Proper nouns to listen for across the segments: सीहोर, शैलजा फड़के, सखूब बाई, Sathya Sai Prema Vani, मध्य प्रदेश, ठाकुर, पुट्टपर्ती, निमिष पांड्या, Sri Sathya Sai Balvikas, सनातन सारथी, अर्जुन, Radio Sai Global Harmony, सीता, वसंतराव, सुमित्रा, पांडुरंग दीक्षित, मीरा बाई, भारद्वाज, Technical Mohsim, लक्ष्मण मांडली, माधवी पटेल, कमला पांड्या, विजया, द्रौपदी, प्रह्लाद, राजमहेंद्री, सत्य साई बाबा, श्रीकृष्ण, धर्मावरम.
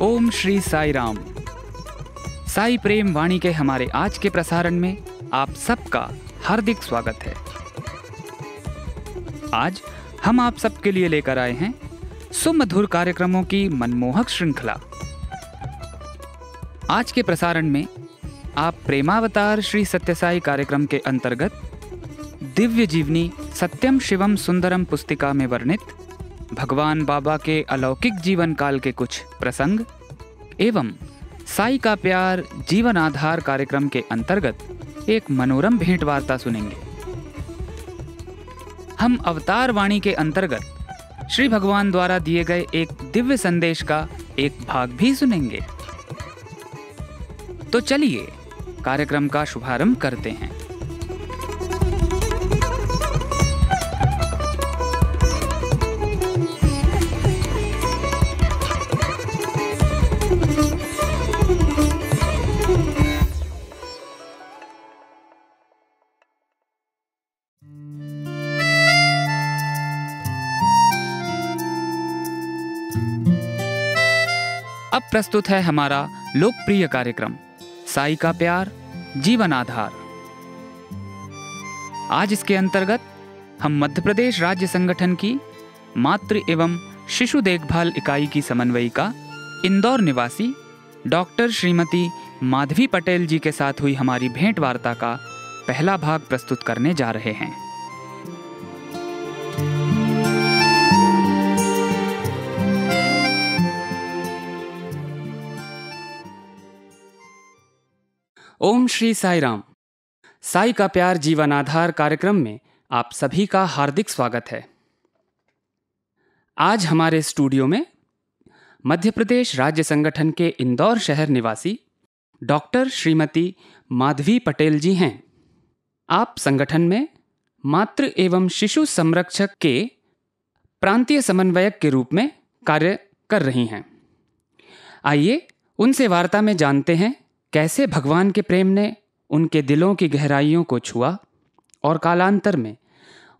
ओम श्री साई राम। साई प्रेम वाणी के हमारे आज के प्रसारण में आप सबका हार्दिक स्वागत है। आज हम आप सबके लिए लेकर आए हैं सुमधुर कार्यक्रमों की मनमोहक श्रृंखला। आज के प्रसारण में आप प्रेमावतार श्री सत्य साई कार्यक्रम के अंतर्गत दिव्य जीवनी सत्यम शिवम् सुंदरम पुस्तिका में वर्णित भगवान बाबा के अलौकिक जीवन काल के कुछ प्रसंग एवं साई का प्यार जीवन आधार कार्यक्रम के अंतर्गत एक मनोरम भेंटवार्ता सुनेंगे। हम अवतार वाणी के अंतर्गत श्री भगवान द्वारा दिए गए एक दिव्य संदेश का एक भाग भी सुनेंगे। तो चलिए कार्यक्रम का शुभारंभ करते हैं। प्रस्तुत है हमारा लोकप्रिय कार्यक्रम साई का प्यार जीवन आधार। आज इसके अंतर्गत हम मध्य प्रदेश राज्य संगठन की मातृ एवं शिशु देखभाल इकाई की समन्वयिका इंदौर निवासी डॉक्टर श्रीमती माधवी पटेल जी के साथ हुई हमारी भेंट वार्ता का पहला भाग प्रस्तुत करने जा रहे हैं। ओम श्री साई राम। साई का प्यार जीवन आधार कार्यक्रम में आप सभी का हार्दिक स्वागत है। आज हमारे स्टूडियो में मध्य प्रदेश राज्य संगठन के इंदौर शहर निवासी डॉक्टर श्रीमती माधवी पटेल जी हैं। आप संगठन में मातृ एवं शिशु संरक्षक के प्रांतीय समन्वयक के रूप में कार्य कर रही हैं। आइए उनसे वार्ता में जानते हैं कैसे भगवान के प्रेम ने उनके दिलों की गहराइयों को छुआ और कालांतर में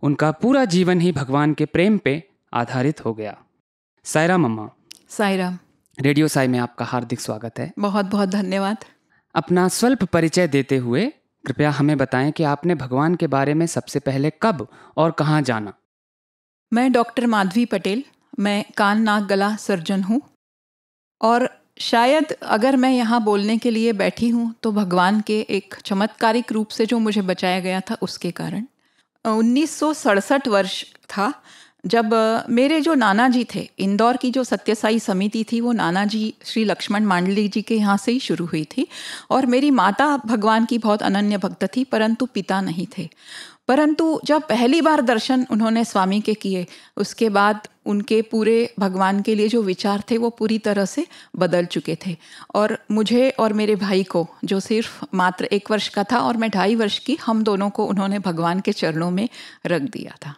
उनका पूरा जीवन ही भगवान के प्रेम पे आधारित हो गया। साईराम अम्मा। साईराम। रेडियो साई में आपका हार्दिक स्वागत है। बहुत बहुत धन्यवाद। अपना स्वल्प परिचय देते हुए कृपया हमें बताएं कि आपने भगवान के बारे में सबसे पहले कब और कहाँ जाना। मैं डॉक्टर माधवी पटेल, मैं कान नाक गला सर्जन हूँ और शायद अगर मैं यहाँ बोलने के लिए बैठी हूँ तो भगवान के एक चमत्कारिक रूप से जो मुझे बचाया गया था उसके कारण। 1967 वर्ष था जब मेरे जो नाना जी थे, इंदौर की जो सत्य साई समिति थी वो नाना जी श्री लक्ष्मण मांडली जी के यहाँ से ही शुरू हुई थी और मेरी माता भगवान की बहुत अनन्य भक्त थी परंतु पिता नहीं थे। परंतु जब पहली बार दर्शन उन्होंने स्वामी के किए उसके बाद उनके पूरे भगवान के लिए जो विचार थे वो पूरी तरह से बदल चुके थे और मुझे और मेरे भाई को जो सिर्फ मात्र 1 वर्ष का था और मैं 2.5 वर्ष की, हम दोनों को उन्होंने भगवान के चरणों में रख दिया था।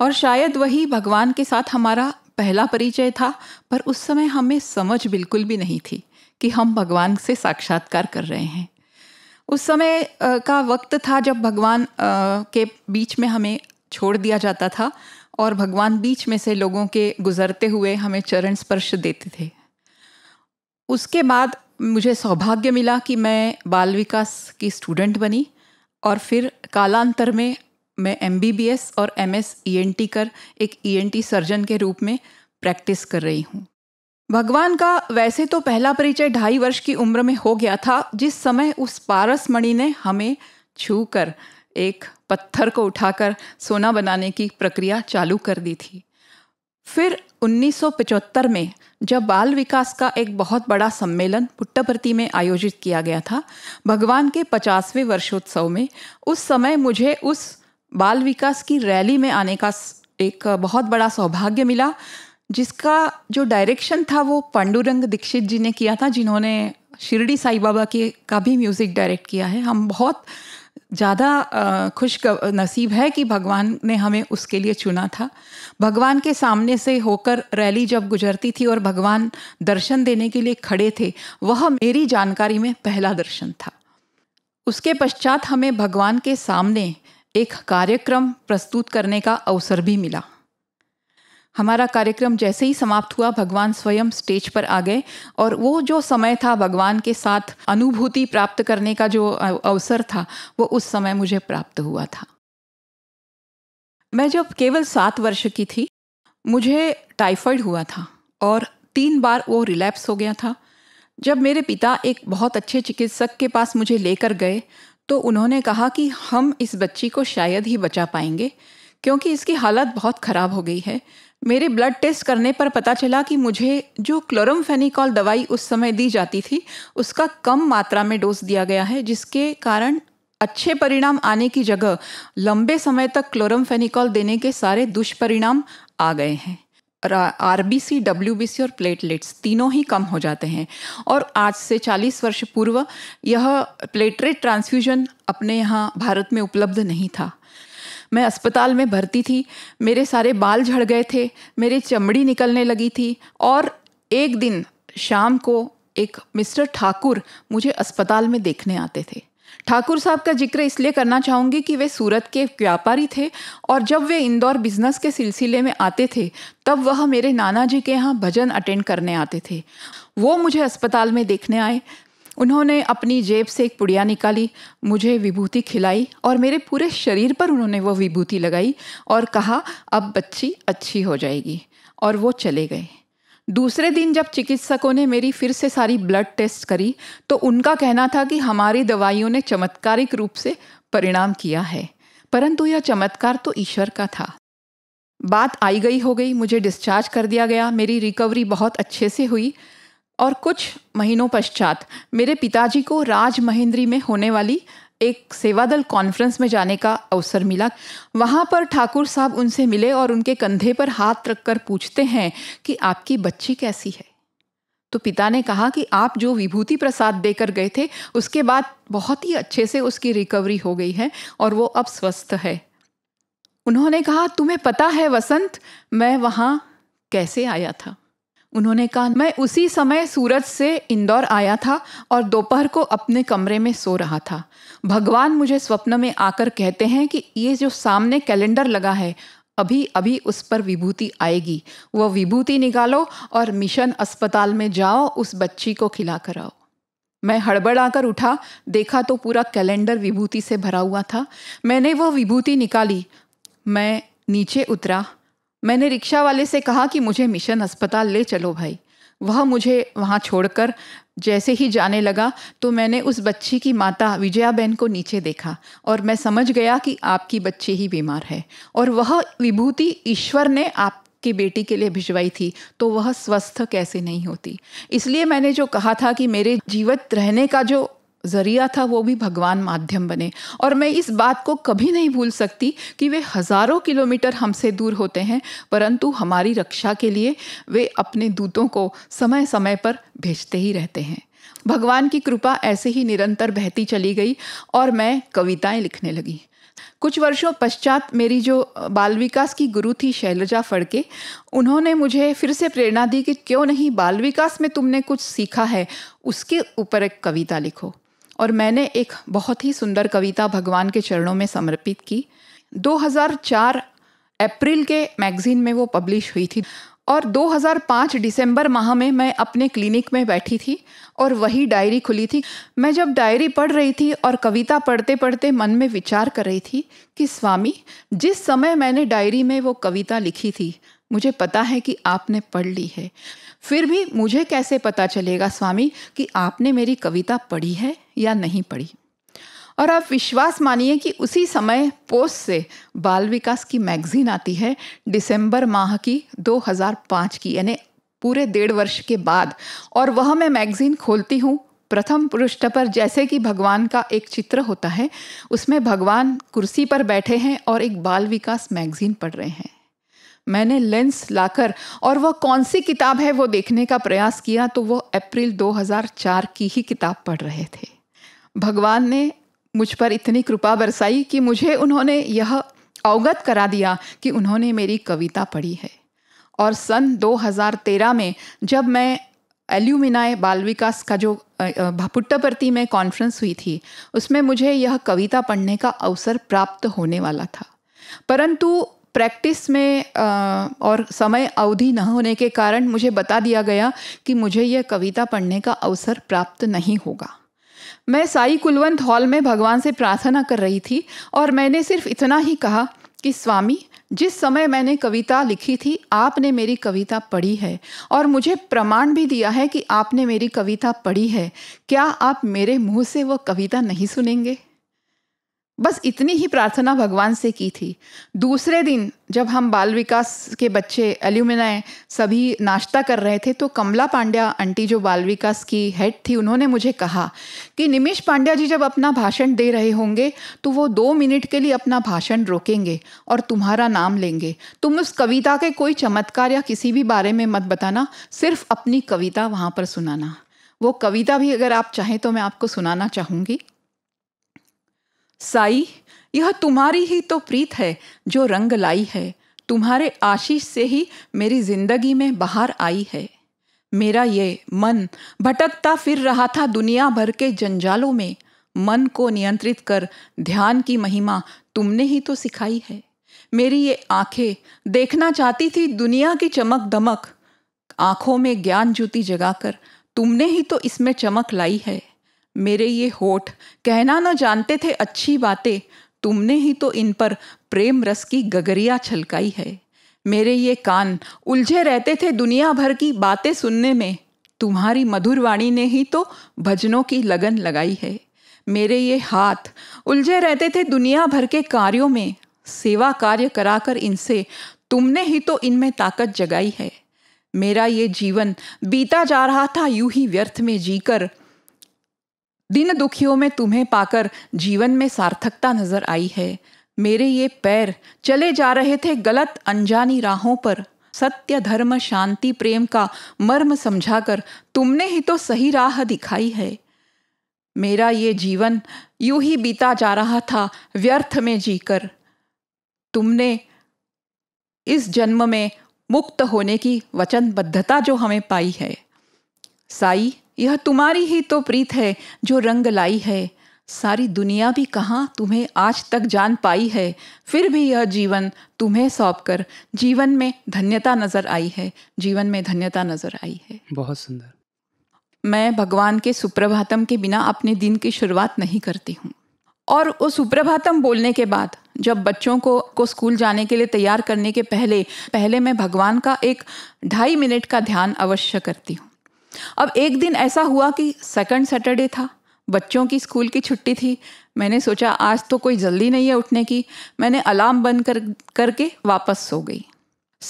और शायद वही भगवान के साथ हमारा पहला परिचय था, पर उस समय हमें समझ बिल्कुल भी नहीं थी कि हम भगवान से साक्षात्कार कर रहे हैं। उस समय का वक्त था जब भगवान के बीच में हमें छोड़ दिया जाता था और भगवान बीच में से लोगों के गुजरते हुए हमें चरण स्पर्श देते थे। उसके बाद मुझे सौभाग्य मिला कि मैं बाल विकास की स्टूडेंट बनी और फिर कालांतर में मैं MBBS और MS ENT कर एक ENT सर्जन के रूप में प्रैक्टिस कर रही हूँ। भगवान का वैसे तो पहला परिचय 2.5 वर्ष की उम्र में हो गया था, जिस समय उस पारस मणि ने हमें छूकर एक पत्थर को उठाकर सोना बनाने की प्रक्रिया चालू कर दी थी। फिर 1975 में जब बाल विकास का एक बहुत बड़ा सम्मेलन पुट्टपर्ती में आयोजित किया गया था भगवान के 50वें वर्षोत्सव में, उस समय मुझे उस बाल विकास की रैली में आने का एक बहुत बड़ा सौभाग्य मिला, जिसका जो डायरेक्शन था वो पांडुरंग दीक्षित जी ने किया था, जिन्होंने शिरडी साई बाबा के का भी म्यूज़िक डायरेक्ट किया है। हम बहुत ज़्यादा खुश नसीब है कि भगवान ने हमें उसके लिए चुना था। भगवान के सामने से होकर रैली जब गुजरती थी और भगवान दर्शन देने के लिए खड़े थे, वह मेरी जानकारी में पहला दर्शन था। उसके पश्चात हमें भगवान के सामने एक कार्यक्रम प्रस्तुत करने का अवसर भी मिला। हमारा कार्यक्रम जैसे ही समाप्त हुआ, भगवान स्वयं स्टेज पर आ गए और वो जो समय था भगवान के साथ अनुभूति प्राप्त करने का जो अवसर था, वो उस समय मुझे प्राप्त हुआ था। मैं जब केवल 7 वर्ष की थी, मुझे टाइफाइड हुआ था और 3 बार वो रिलैप्स हो गया था। जब मेरे पिता एक बहुत अच्छे चिकित्सक के पास मुझे लेकर गए तो उन्होंने कहा कि हम इस बच्ची को शायद ही बचा पाएंगे क्योंकि इसकी हालत बहुत ख़राब हो गई है। मेरे ब्लड टेस्ट करने पर पता चला कि मुझे जो क्लोरमफेनिकॉल दवाई उस समय दी जाती थी, उसका कम मात्रा में डोज दिया गया है, जिसके कारण अच्छे परिणाम आने की जगह लंबे समय तक क्लोरमफेनिकॉल देने के सारे दुष्परिणाम आ गए हैं। RBC, WBC और प्लेटलेट्स तीनों ही कम हो जाते हैं। और आज से 40 वर्ष पूर्व यह प्लेटलेट ट्रांसफ्यूजन अपने यहाँ भारत में उपलब्ध नहीं था। मैं अस्पताल में भर्ती थी, मेरे सारे बाल झड़ गए थे, मेरी चमड़ी निकलने लगी थी और एक दिन शाम को एक मिस्टर ठाकुर मुझे अस्पताल में देखने आते थे। ठाकुर साहब का जिक्र इसलिए करना चाहूँगी कि वे सूरत के व्यापारी थे और जब वे इंदौर बिजनेस के सिलसिले में आते थे, तब वह मेरे नाना जी के यहाँ भजन अटेंड करने आते थे। वो मुझे अस्पताल में देखने आए। उन्होंने अपनी जेब से एक पुड़िया निकाली, मुझे विभूति खिलाई और मेरे पूरे शरीर पर उन्होंने वो विभूति लगाई और कहा, अब बच्ची अच्छी हो जाएगी, और वो चले गए। दूसरे दिन जब चिकित्सकों ने मेरी फिर से सारी ब्लड टेस्ट करी तो उनका कहना था कि हमारी दवाइयों ने चमत्कारिक रूप से परिणाम किया है, परंतु यह चमत्कार तो ईश्वर का था। बात आई गई हो गई, मुझे डिस्चार्ज कर दिया गया। मेरी रिकवरी बहुत अच्छे से हुई और कुछ महीनों पश्चात मेरे पिताजी को राजमहेंद्री में होने वाली एक सेवादल कॉन्फ्रेंस में जाने का अवसर मिला। वहाँ पर ठाकुर साहब उनसे मिले और उनके कंधे पर हाथ रखकर पूछते हैं कि आपकी बच्ची कैसी है। तो पिता ने कहा कि आप जो विभूति प्रसाद देकर गए थे, उसके बाद बहुत ही अच्छे से उसकी रिकवरी हो गई है और वो अब स्वस्थ है। उन्होंने कहा, तुम्हें पता है वसंत, मैं वहाँ कैसे आया था? उन्होंने कहा, मैं उसी समय सूरत से इंदौर आया था और दोपहर को अपने कमरे में सो रहा था। भगवान मुझे स्वप्न में आकर कहते हैं कि ये जो सामने कैलेंडर लगा है, अभी अभी उस पर विभूति आएगी, वह विभूति निकालो और मिशन अस्पताल में जाओ, उस बच्ची को खिला कर आओ। मैं हड़बड़ाकर उठा, देखा तो पूरा कैलेंडर विभूति से भरा हुआ था। मैंने वह विभूति निकाली, मैं नीचे उतरा। मैंने रिक्शा वाले से कहा कि मुझे मिशन अस्पताल ले चलो भाई। वह मुझे वहाँ छोड़कर जैसे ही जाने लगा तो मैंने उस बच्ची की माता विजया बहन को नीचे देखा और मैं समझ गया कि आपकी बच्ची ही बीमार है और वह विभूति ईश्वर ने आपकी बेटी के लिए भिजवाई थी, तो वह स्वस्थ कैसे नहीं होती। इसलिए मैंने जो कहा था कि मेरे जीवित रहने का जो जरिया था, वो भी भगवान माध्यम बने। और मैं इस बात को कभी नहीं भूल सकती कि वे हज़ारों किलोमीटर हमसे दूर होते हैं, परंतु हमारी रक्षा के लिए वे अपने दूतों को समय समय पर भेजते ही रहते हैं। भगवान की कृपा ऐसे ही निरंतर बहती चली गई और मैं कविताएं लिखने लगी। कुछ वर्षों पश्चात मेरी जो बाल विकास की गुरु थी शैलजा फड़के, उन्होंने मुझे फिर से प्रेरणा दी कि क्यों नहीं बाल विकास में तुमने कुछ सीखा है, उसके ऊपर एक कविता लिखो। और मैंने एक बहुत ही सुंदर कविता भगवान के चरणों में समर्पित की। 2004 अप्रैल के मैगज़ीन में वो पब्लिश हुई थी और 2005 दिसंबर माह में मैं अपने क्लिनिक में बैठी थी और वही डायरी खुली थी। मैं जब डायरी पढ़ रही थी और कविता पढ़ते पढ़ते मन में विचार कर रही थी कि स्वामी, जिस समय मैंने डायरी में वो कविता लिखी थी, मुझे पता है कि आपने पढ़ ली है, फिर भी मुझे कैसे पता चलेगा स्वामी कि आपने मेरी कविता पढ़ी है या नहीं पढ़ी। और आप विश्वास मानिए कि उसी समय पोस्ट से बाल विकास की मैगज़ीन आती है, दिसंबर माह की 2005 की, यानी पूरे 1.5 वर्ष के बाद। और वह मैं मैगज़ीन खोलती हूँ, प्रथम पृष्ठ पर जैसे कि भगवान का एक चित्र होता है, उसमें भगवान कुर्सी पर बैठे हैं और एक बाल विकास मैगज़ीन पढ़ रहे हैं। मैंने लेंस लाकर और वह कौन सी किताब है वो देखने का प्रयास किया, तो वो अप्रैल 2004 की ही किताब पढ़ रहे थे। भगवान ने मुझ पर इतनी कृपा बरसाई कि मुझे उन्होंने यह अवगत करा दिया कि उन्होंने मेरी कविता पढ़ी है। और सन 2013 में जब मैं एल्यूमिनाए बाल विकास का जो पुट्टपर्ती में कॉन्फ्रेंस हुई थी, उसमें मुझे यह कविता पढ़ने का अवसर प्राप्त होने वाला था, परंतु प्रैक्टिस में और समय अवधि न होने के कारण मुझे बता दिया गया कि मुझे यह कविता पढ़ने का अवसर प्राप्त नहीं होगा। मैं साई कुलवंत हॉल में भगवान से प्रार्थना कर रही थी और मैंने सिर्फ इतना ही कहा कि स्वामी, जिस समय मैंने कविता लिखी थी आपने मेरी कविता पढ़ी है और मुझे प्रमाण भी दिया है कि आपने मेरी कविता पढ़ी है, क्या आप मेरे मुंह से वो कविता नहीं सुनेंगे? बस इतनी ही प्रार्थना भगवान से की थी। दूसरे दिन जब हम बाल विकास के बच्चे एल्यूमिनाए सभी नाश्ता कर रहे थे तो कमला पांड्या आंटी जो बाल विकास की हेड थी, उन्होंने मुझे कहा कि निमिष पांड्या जी जब अपना भाषण दे रहे होंगे तो वो 2 मिनट के लिए अपना भाषण रोकेंगे और तुम्हारा नाम लेंगे। तुम उस कविता के कोई चमत्कार या किसी भी बारे में मत बताना, सिर्फ अपनी कविता वहाँ पर सुनाना। वो कविता भी अगर आप चाहें तो मैं आपको सुनाना चाहूँगी। साई, यह तुम्हारी ही तो प्रीत है जो रंग लाई है, तुम्हारे आशीष से ही मेरी जिंदगी में बाहर आई है। मेरा ये मन भटकता फिर रहा था दुनिया भर के जंजालों में, मन को नियंत्रित कर ध्यान की महिमा तुमने ही तो सिखाई है। मेरी ये आंखें देखना चाहती थी दुनिया की चमक दमक, आंखों में ज्ञान ज्योति जगाकर तुमने ही तो इसमें चमक लाई है। मेरे ये होठ कहना न जानते थे अच्छी बातें, तुमने ही तो इन पर प्रेम रस की गगरिया छलकाई है। मेरे ये कान उलझे रहते थे दुनिया भर की बातें सुनने में, तुम्हारी मधुर वाणी ने ही तो भजनों की लगन लगाई है। मेरे ये हाथ उलझे रहते थे दुनिया भर के कार्यों में, सेवा कार्य कराकर इनसे तुमने ही तो इनमें ताकत जगाई है। मेरा ये जीवन बीता जा रहा था यूं ही व्यर्थ में जीकर, दिन दुखियों में तुम्हें पाकर जीवन में सार्थकता नजर आई है। मेरे ये पैर चले जा रहे थे गलत अनजानी राहों पर, सत्य धर्म शांति प्रेम का मर्म समझाकर तुमने ही तो सही राह दिखाई है। मेरा ये जीवन यूं ही बीता जा रहा था व्यर्थ में जीकर, तुमने इस जन्म में मुक्त होने की वचनबद्धता जो हमें पाई है। साई, यह तुम्हारी ही तो प्रीत है जो रंग लाई है, सारी दुनिया भी कहाँ तुम्हें आज तक जान पाई है, फिर भी यह जीवन तुम्हें सौंपकर जीवन में धन्यता नजर आई है, जीवन में धन्यता नजर आई है। बहुत सुंदर। मैं भगवान के सुप्रभातम के बिना अपने दिन की शुरुआत नहीं करती हूँ और वो सुप्रभातम बोलने के बाद जब बच्चों को स्कूल जाने के लिए तैयार करने के पहले मैं भगवान का एक 2.5 मिनट का ध्यान अवश्य करती हूँ। अब एक दिन ऐसा हुआ कि सेकंड सैटरडे था, बच्चों की स्कूल की छुट्टी थी। मैंने सोचा आज तो कोई जल्दी नहीं है उठने की, मैंने अलार्म बंद करके वापस सो गई।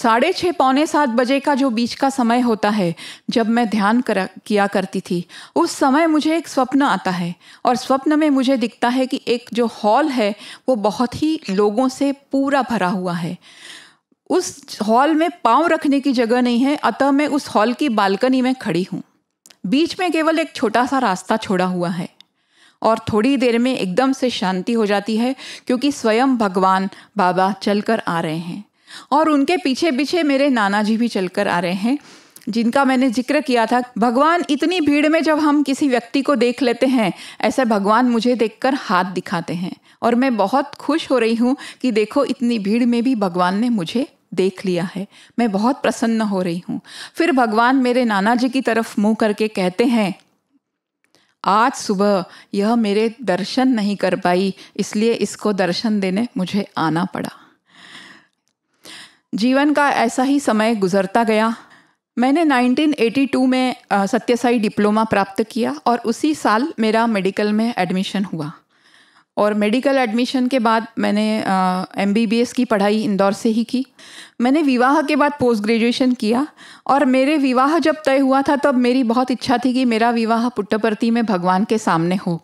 6:30 पौने 7 बजे का जो बीच का समय होता है जब मैं ध्यान किया करती थी, उस समय मुझे एक स्वप्न आता है और स्वप्न में मुझे दिखता है कि एक जो हॉल है वो बहुत ही लोगों से पूरा भरा हुआ है। उस हॉल में पाँव रखने की जगह नहीं है, अतः मैं उस हॉल की बालकनी में खड़ी हूँ। बीच में केवल एक छोटा सा रास्ता छोड़ा हुआ है और थोड़ी देर में एकदम से शांति हो जाती है क्योंकि स्वयं भगवान बाबा चलकर आ रहे हैं और उनके पीछे पीछे मेरे नाना जी भी चलकर आ रहे हैं, जिनका मैंने जिक्र किया था। भगवान इतनी भीड़ में जब हम किसी व्यक्ति को देख लेते हैं, ऐसे भगवान मुझे देखकर हाथ दिखाते हैं और मैं बहुत खुश हो रही हूँ कि देखो इतनी भीड़ में भी भगवान ने मुझे देख लिया है। मैं बहुत प्रसन्न हो रही हूँ। फिर भगवान मेरे नाना जी की तरफ मुंह करके कहते हैं, आज सुबह यह मेरे दर्शन नहीं कर पाई, इसलिए इसको दर्शन देने मुझे आना पड़ा। जीवन का ऐसा ही समय गुजरता गया। मैंने 1982 में सत्य साई डिप्लोमा प्राप्त किया और उसी साल मेरा मेडिकल में एडमिशन हुआ और मेडिकल एडमिशन के बाद मैंने MBBS की पढ़ाई इंदौर से ही की। मैंने विवाह के बाद पोस्ट ग्रेजुएशन किया और मेरे विवाह जब तय हुआ था तब मेरी बहुत इच्छा थी कि मेरा विवाह पुट्टपर्ती में भगवान के सामने हो,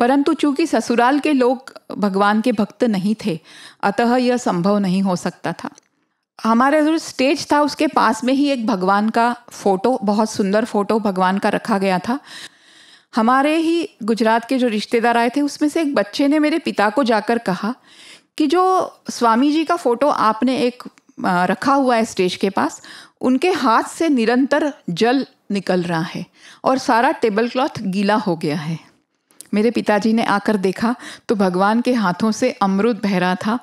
परंतु चूंकि ससुराल के लोग भगवान के भक्त नहीं थे अतः यह संभव नहीं हो सकता था। हमारा जो स्टेज था उसके पास में ही एक भगवान का फोटो, बहुत सुंदर फोटो भगवान का रखा गया था। हमारे ही गुजरात के जो रिश्तेदार आए थे उसमें से एक बच्चे ने मेरे पिता को जाकर कहा कि जो स्वामी जी का फोटो आपने एक रखा हुआ है स्टेज के पास, उनके हाथ से निरंतर जल निकल रहा है और सारा टेबल क्लॉथ गीला हो गया है। मेरे पिताजी ने आकर देखा तो भगवान के हाथों से अमृत बह रहा था।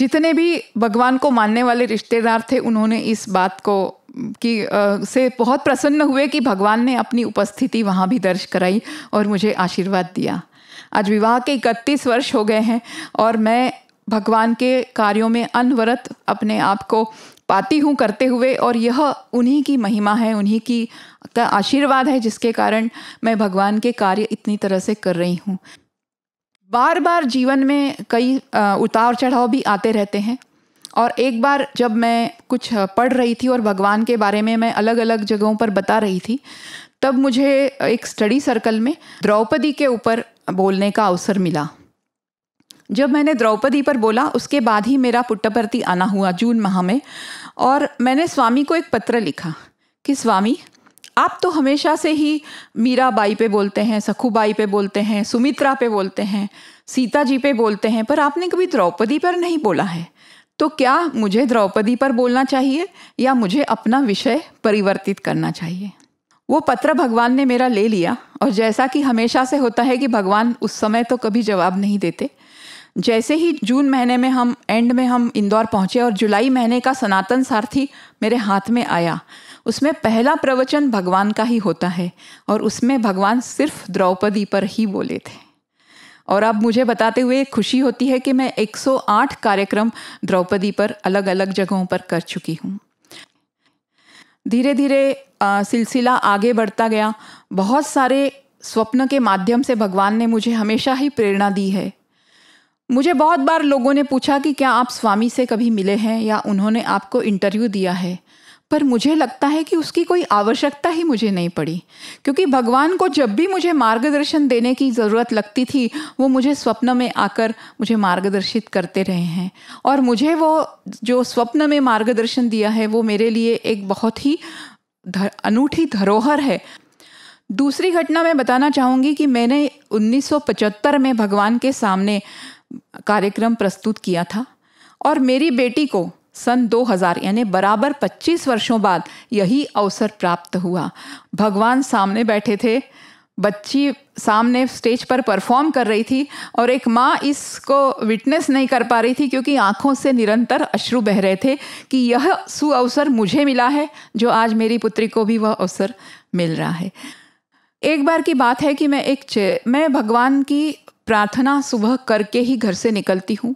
जितने भी भगवान को मानने वाले रिश्तेदार थे उन्होंने इस बात को से बहुत प्रसन्न हुए कि भगवान ने अपनी उपस्थिति वहाँ भी दर्ज कराई और मुझे आशीर्वाद दिया। आज विवाह के 31 वर्ष हो गए हैं और मैं भगवान के कार्यों में अनवरत अपने आप को पाती हूँ करते हुए, और यह उन्हीं की महिमा है, उन्हीं की आशीर्वाद है जिसके कारण मैं भगवान के कार्य इतनी तरह से कर रही हूँ। बार बार जीवन में कई उतार चढ़ाव भी आते रहते हैं, और एक बार जब मैं कुछ पढ़ रही थी और भगवान के बारे में मैं अलग अलग जगहों पर बता रही थी, तब मुझे एक स्टडी सर्कल में द्रौपदी के ऊपर बोलने का अवसर मिला। जब मैंने द्रौपदी पर बोला उसके बाद ही मेरा पुट्टपर्ती आना हुआ जून माह में, और मैंने स्वामी को एक पत्र लिखा कि स्वामी आप तो हमेशा से ही मीरा बाई पे बोलते हैं, सखूब बाई पे बोलते हैं, सुमित्रा पे बोलते हैं, सीता जी पे बोलते हैं, पर आपने कभी द्रौपदी पर नहीं बोला है। तो क्या मुझे द्रौपदी पर बोलना चाहिए या मुझे अपना विषय परिवर्तित करना चाहिए? वो पत्र भगवान ने मेरा ले लिया, और जैसा कि हमेशा से होता है कि भगवान उस समय तो कभी जवाब नहीं देते। जैसे ही जून महीने में हम इंदौर पहुँचे और जुलाई महीने का सनातन सारथी मेरे हाथ में आया, उसमें पहला प्रवचन भगवान का ही होता है और उसमें भगवान सिर्फ द्रौपदी पर ही बोले थे। और अब मुझे बताते हुए खुशी होती है कि मैं 108 कार्यक्रम द्रौपदी पर अलग अलग जगहों पर कर चुकी हूँ। धीरे धीरे सिलसिला आगे बढ़ता गया। बहुत सारे स्वप्न के माध्यम से भगवान ने मुझे हमेशा ही प्रेरणा दी है। मुझे बहुत बार लोगों ने पूछा कि क्या आप स्वामी से कभी मिले हैं या उन्होंने आपको इंटरव्यू दिया है, पर मुझे लगता है कि उसकी कोई आवश्यकता ही मुझे नहीं पड़ी, क्योंकि भगवान को जब भी मुझे मार्गदर्शन देने की ज़रूरत लगती थी वो मुझे स्वप्न में आकर मुझे मार्गदर्शित करते रहे हैं, और मुझे वो जो स्वप्न में मार्गदर्शन दिया है वो मेरे लिए एक बहुत ही अनूठी धरोहर है। दूसरी घटना मैं बताना चाहूँगी कि मैंने 1975 में भगवान के सामने कार्यक्रम प्रस्तुत किया था, और मेरी बेटी को सन 2000 यानी बराबर 25 वर्षों बाद यही अवसर प्राप्त हुआ। भगवान सामने बैठे थे, बच्ची सामने स्टेज पर परफॉर्म कर रही थी, और एक माँ इसको विटनेस नहीं कर पा रही थी क्योंकि आँखों से निरंतर अश्रु बह रहे थे कि यह सुअवसर मुझे मिला है, जो आज मेरी पुत्री को भी वह अवसर मिल रहा है। एक बार की बात है कि मैं भगवान की प्रार्थना सुबह करके ही घर से निकलती हूँ।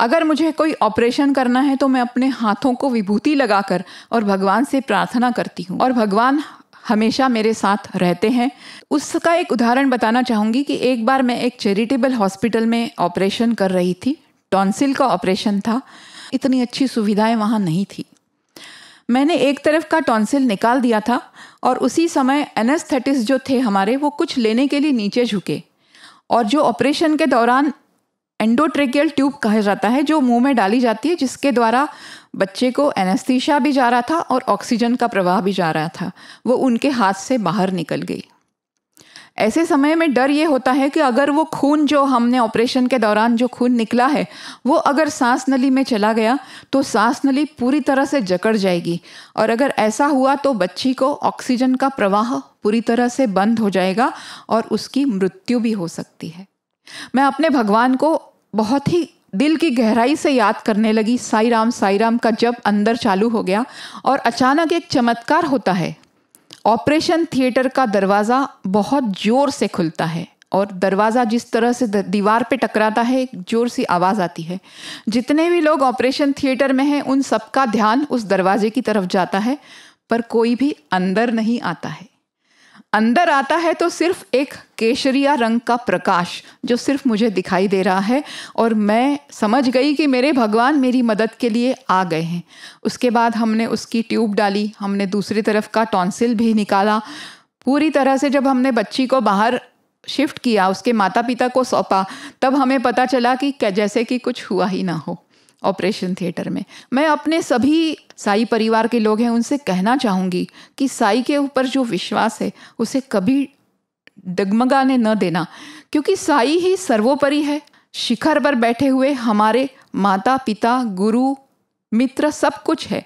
अगर मुझे कोई ऑपरेशन करना है तो मैं अपने हाथों को विभूति लगाकर और भगवान से प्रार्थना करती हूँ, और भगवान हमेशा मेरे साथ रहते हैं। उसका एक उदाहरण बताना चाहूँगी कि एक बार मैं एक चैरिटेबल हॉस्पिटल में ऑपरेशन कर रही थी, टॉन्सिल का ऑपरेशन था। इतनी अच्छी सुविधाएं वहाँ नहीं थी। मैंने एक तरफ का टॉन्सिल निकाल दिया था, और उसी समय एनेस्थेटिस्ट जो थे हमारे वो कुछ लेने के लिए नीचे झुके, और जो ऑपरेशन के दौरान एंडोट्रेकियल ट्यूब कहा जाता है जो मुंह में डाली जाती है, जिसके द्वारा बच्चे को एनेस्थीसिया भी जा रहा था और ऑक्सीजन का प्रवाह भी जा रहा था, वो उनके हाथ से बाहर निकल गई। ऐसे समय में डर ये होता है कि अगर वो खून जो हमने ऑपरेशन के दौरान जो खून निकला है वो अगर सांस नली में चला गया तो सांस नली पूरी तरह से जकड़ जाएगी, और अगर ऐसा हुआ तो बच्ची को ऑक्सीजन का प्रवाह पूरी तरह से बंद हो जाएगा और उसकी मृत्यु भी हो सकती है। मैं अपने भगवान को बहुत ही दिल की गहराई से याद करने लगी। साई राम का जप अंदर चालू हो गया, और अचानक एक चमत्कार होता है। ऑपरेशन थिएटर का दरवाज़ा बहुत ज़ोर से खुलता है, और दरवाज़ा जिस तरह से दीवार पे टकराता है एक ज़ोर सी आवाज़ आती है। जितने भी लोग ऑपरेशन थिएटर में हैं उन सबका ध्यान उस दरवाजे की तरफ जाता है, पर कोई भी अंदर नहीं आता है। अंदर आता है तो सिर्फ एक केशरिया रंग का प्रकाश जो सिर्फ मुझे दिखाई दे रहा है, और मैं समझ गई कि मेरे भगवान मेरी मदद के लिए आ गए हैं। उसके बाद हमने उसकी ट्यूब डाली, हमने दूसरी तरफ का टॉन्सिल भी निकाला। पूरी तरह से जब हमने बच्ची को बाहर शिफ्ट किया, उसके माता पिता को सौंपा, तब हमें पता चला कि जैसे कि कुछ हुआ ही ना हो। ऑपरेशन थिएटर में मैं अपने सभी साई परिवार के लोग हैं उनसे कहना चाहूँगी कि साई के ऊपर जो विश्वास है उसे कभी डगमगाने न देना, क्योंकि साई ही सर्वोपरि है। शिखर पर बैठे हुए हमारे माता पिता, गुरु, मित्र सब कुछ है।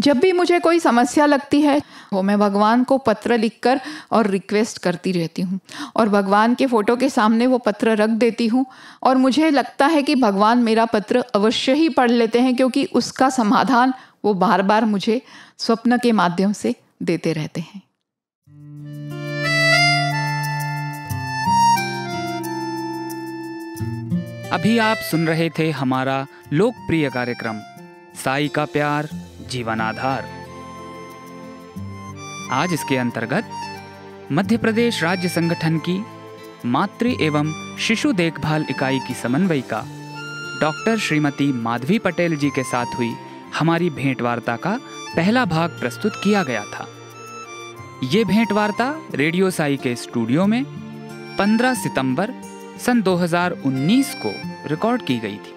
जब भी मुझे कोई समस्या लगती है तो मैं भगवान को पत्र लिखकर और रिक्वेस्ट करती रहती हूँ और भगवान के फ़ोटो के सामने वो पत्र रख देती हूँ और मुझे लगता है कि भगवान मेरा पत्र अवश्य ही पढ़ लेते हैं, क्योंकि उसका समाधान वो बार बार मुझे स्वप्न के माध्यम से देते रहते हैं। अभी आप सुन रहे थे हमारा लोकप्रिय कार्यक्रम साई का प्यार जीवन आधार। आज इसके अंतर्गत मध्य प्रदेश राज्य संगठन की मातृ एवं शिशु देखभाल इकाई की समन्वयिका डॉक्टर श्रीमती माधवी पटेल जी के साथ हुई हमारी भेंटवार्ता का पहला भाग प्रस्तुत किया गया था। ये भेंटवार्ता रेडियो साई के स्टूडियो में 15 सितंबर सन 2019 को रिकॉर्ड की गई थी।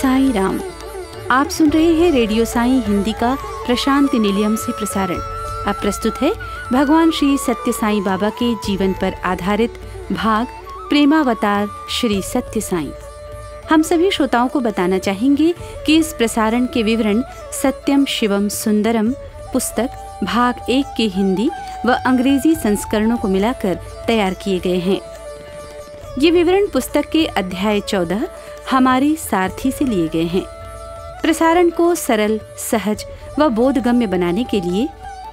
साई राम, आप सुन रहे हैं रेडियो साई हिंदी का प्रशांति निलयम से प्रसारण। अब प्रस्तुत है भगवान श्री सत्य साई बाबा के जीवन पर आधारित भाग प्रेमावतार श्री सत्य साई। हम सभी श्रोताओं को बताना चाहेंगे कि इस प्रसारण के विवरण सत्यम शिवम् सुंदरम पुस्तक भाग 1 के हिंदी व अंग्रेजी संस्करणों को मिलाकर तैयार किए गए हैं। ये विवरण पुस्तक के अध्याय 14 हमारे सारथी से लिए गए हैं। प्रसारण को सरल, सहज व बोधगम्य बनाने के लिए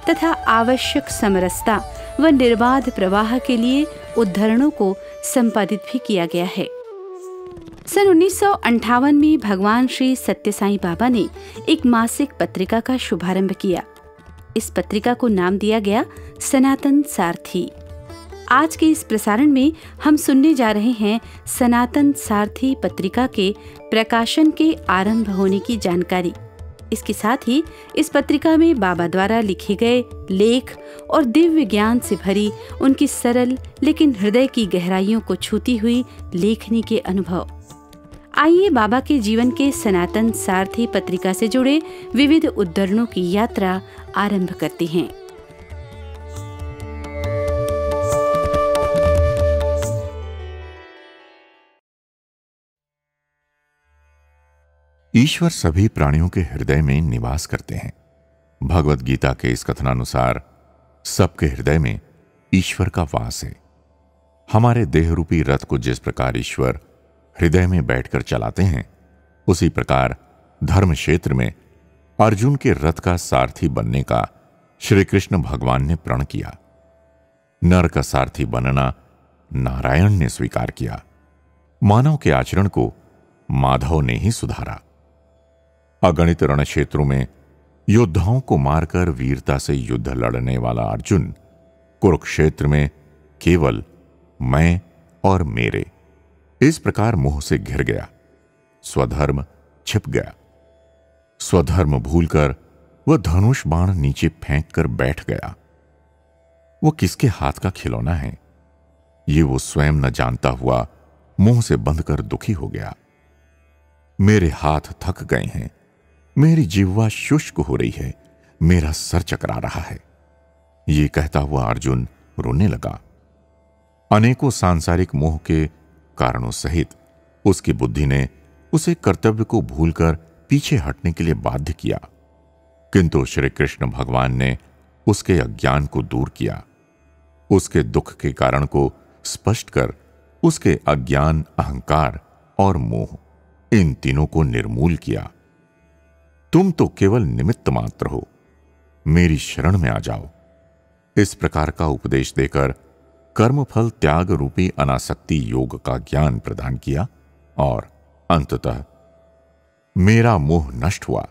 तथा आवश्यक समरसता व निर्बाध प्रवाह के लिए उद्धरणों को संपादित भी किया गया है। सन 1958 में भगवान श्री सत्य साई बाबा ने एक मासिक पत्रिका का शुभारंभ किया। इस पत्रिका को नाम दिया गया सनातन सारथी। आज के इस प्रसारण में हम सुनने जा रहे हैं सनातन सारथी पत्रिका के प्रकाशन के आरंभ होने की जानकारी। इसके साथ ही इस पत्रिका में बाबा द्वारा लिखे गए लेख और दिव्य ज्ञान से भरी उनकी सरल लेकिन हृदय की गहराइयों को छूती हुई लेखनी के अनुभव। आइए बाबा के जीवन के सनातन सारथी पत्रिका से जुड़े विविध उद्धरणों की यात्रा आरंभ करते हैं। ईश्वर सभी प्राणियों के हृदय में निवास करते हैं। भगवद गीता के इस कथनानुसार सबके हृदय में ईश्वर का वास है। हमारे देहरूपी रथ को जिस प्रकार ईश्वर हृदय में बैठकर चलाते हैं, उसी प्रकार धर्म क्षेत्र में अर्जुन के रथ का सारथी बनने का श्रीकृष्ण भगवान ने प्रण किया। नर का सारथी बनना नारायण ने स्वीकार किया। मानव के आचरण को माधव ने ही सुधारा। अगणित रण क्षेत्रों में योद्धाओं को मारकर वीरता से युद्ध लड़ने वाला अर्जुन कुरुक्षेत्र में केवल मैं और मेरे इस प्रकार मोह से घिर गया। स्वधर्म छिप गया। स्वधर्म भूलकर वह धनुष बाण नीचे फेंक कर बैठ गया। वो किसके हाथ का खिलौना है ये वो स्वयं न जानता हुआ मुंह से बंद कर दुखी हो गया। मेरे हाथ थक गए हैं, मेरी जिह्वा शुष्क हो रही है, मेरा सर चकरा रहा है, ये कहता हुआ अर्जुन रोने लगा। अनेकों सांसारिक मोह के कारणों सहित उसकी बुद्धि ने उसे कर्तव्य को भूलकर पीछे हटने के लिए बाध्य किया, किंतु श्री कृष्ण भगवान ने उसके अज्ञान को दूर किया। उसके दुख के कारण को स्पष्ट कर उसके अज्ञान, अहंकार और मोह इन तीनों को निर्मूल किया। तुम तो केवल निमित्त मात्र हो, मेरी शरण में आ जाओ। इस प्रकार का उपदेश देकर कर्मफल त्याग रूपी अनासक्ति योग का ज्ञान प्रदान किया और अंततः मेरा मोह नष्ट हुआ,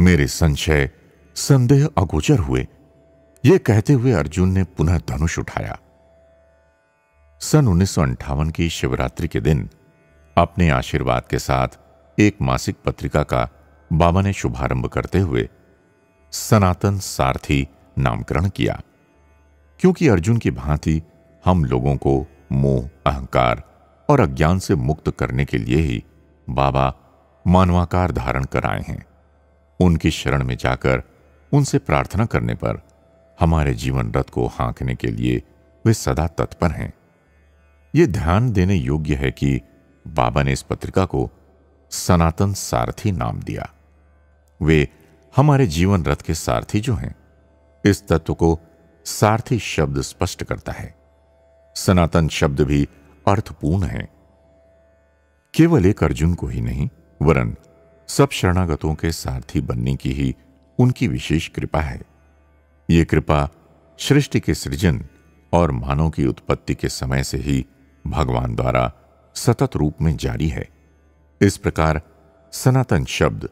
मेरे संशय संदेह अगोचर हुए, ये कहते हुए अर्जुन ने पुनः धनुष उठाया। सन 1958 की शिवरात्रि के दिन अपने आशीर्वाद के साथ एक मासिक पत्रिका का बाबा ने शुभारंभ करते हुए सनातन सारथी नामकरण किया, क्योंकि अर्जुन की भांति हम लोगों को मोह, अहंकार और अज्ञान से मुक्त करने के लिए ही बाबा मानवाकार धारण कर आए हैं। उनकी शरण में जाकर उनसे प्रार्थना करने पर हमारे जीवन रथ को हाँकने के लिए वे सदा तत्पर हैं। ये ध्यान देने योग्य है कि बाबा ने इस पत्रिका को सनातन सारथी नाम दिया। वे हमारे जीवन रथ के सारथी जो हैं, इस तत्व को सारथी शब्द स्पष्ट करता है। सनातन शब्द भी अर्थपूर्ण है। केवल एक अर्जुन को ही नहीं वरन सब शरणागतों के सारथी बनने की ही उनकी विशेष कृपा है। ये कृपा सृष्टि के सृजन और मानव की उत्पत्ति के समय से ही भगवान द्वारा सतत रूप में जारी है। इस प्रकार सनातन शब्द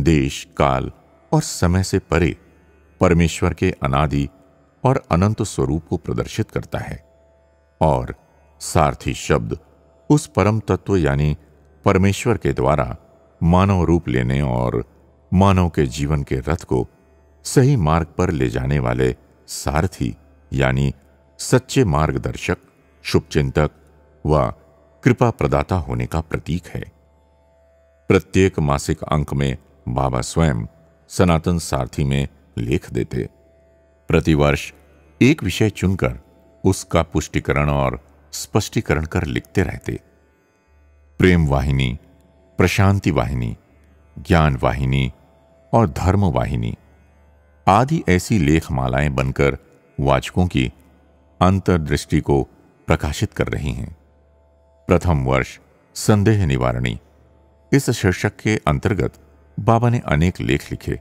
देश, काल और समय से परे परमेश्वर के अनादि और अनंत स्वरूप को प्रदर्शित करता है और सारथी शब्द उस परम तत्व यानी परमेश्वर के द्वारा मानव रूप लेने और मानव के जीवन के रथ को सही मार्ग पर ले जाने वाले सारथी यानी सच्चे मार्गदर्शक, शुभचिंतक व कृपा प्रदाता होने का प्रतीक है। प्रत्येक मासिक अंक में बाबा स्वयं सनातन सारथी में लेख देते। प्रतिवर्ष एक विषय चुनकर उसका पुष्टिकरण और स्पष्टीकरण कर लिखते रहते। प्रेम वाहिनी, प्रशांति वाहिनी, ज्ञान वाहिनी और धर्म वाहिनी आदि ऐसी लेखमालाएं बनकर वाचकों की अंतर्दृष्टि को प्रकाशित कर रही हैं। प्रथम वर्ष संदेह निवारणी इस शीर्षक के अंतर्गत बाबा ने अनेक लेख लिखे,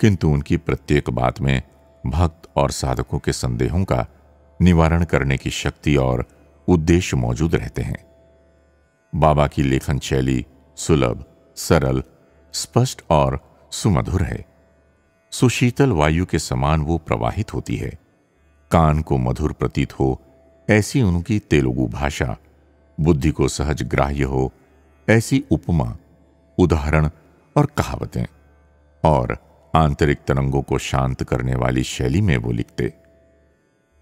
किंतु उनकी प्रत्येक बात में भक्त और साधकों के संदेहों का निवारण करने की शक्ति और उद्देश्य मौजूद रहते हैं। बाबा की लेखन शैली सुलभ, सरल, स्पष्ट और सुमधुर है। सुशीतल वायु के समान वो प्रवाहित होती है। कान को मधुर प्रतीत हो ऐसी उनकी तेलुगु भाषा, बुद्धि को सहज ग्राह्य हो ऐसी उपमा, उदाहरण और कहावतें और आंतरिक तरंगों को शांत करने वाली शैली में वो लिखते।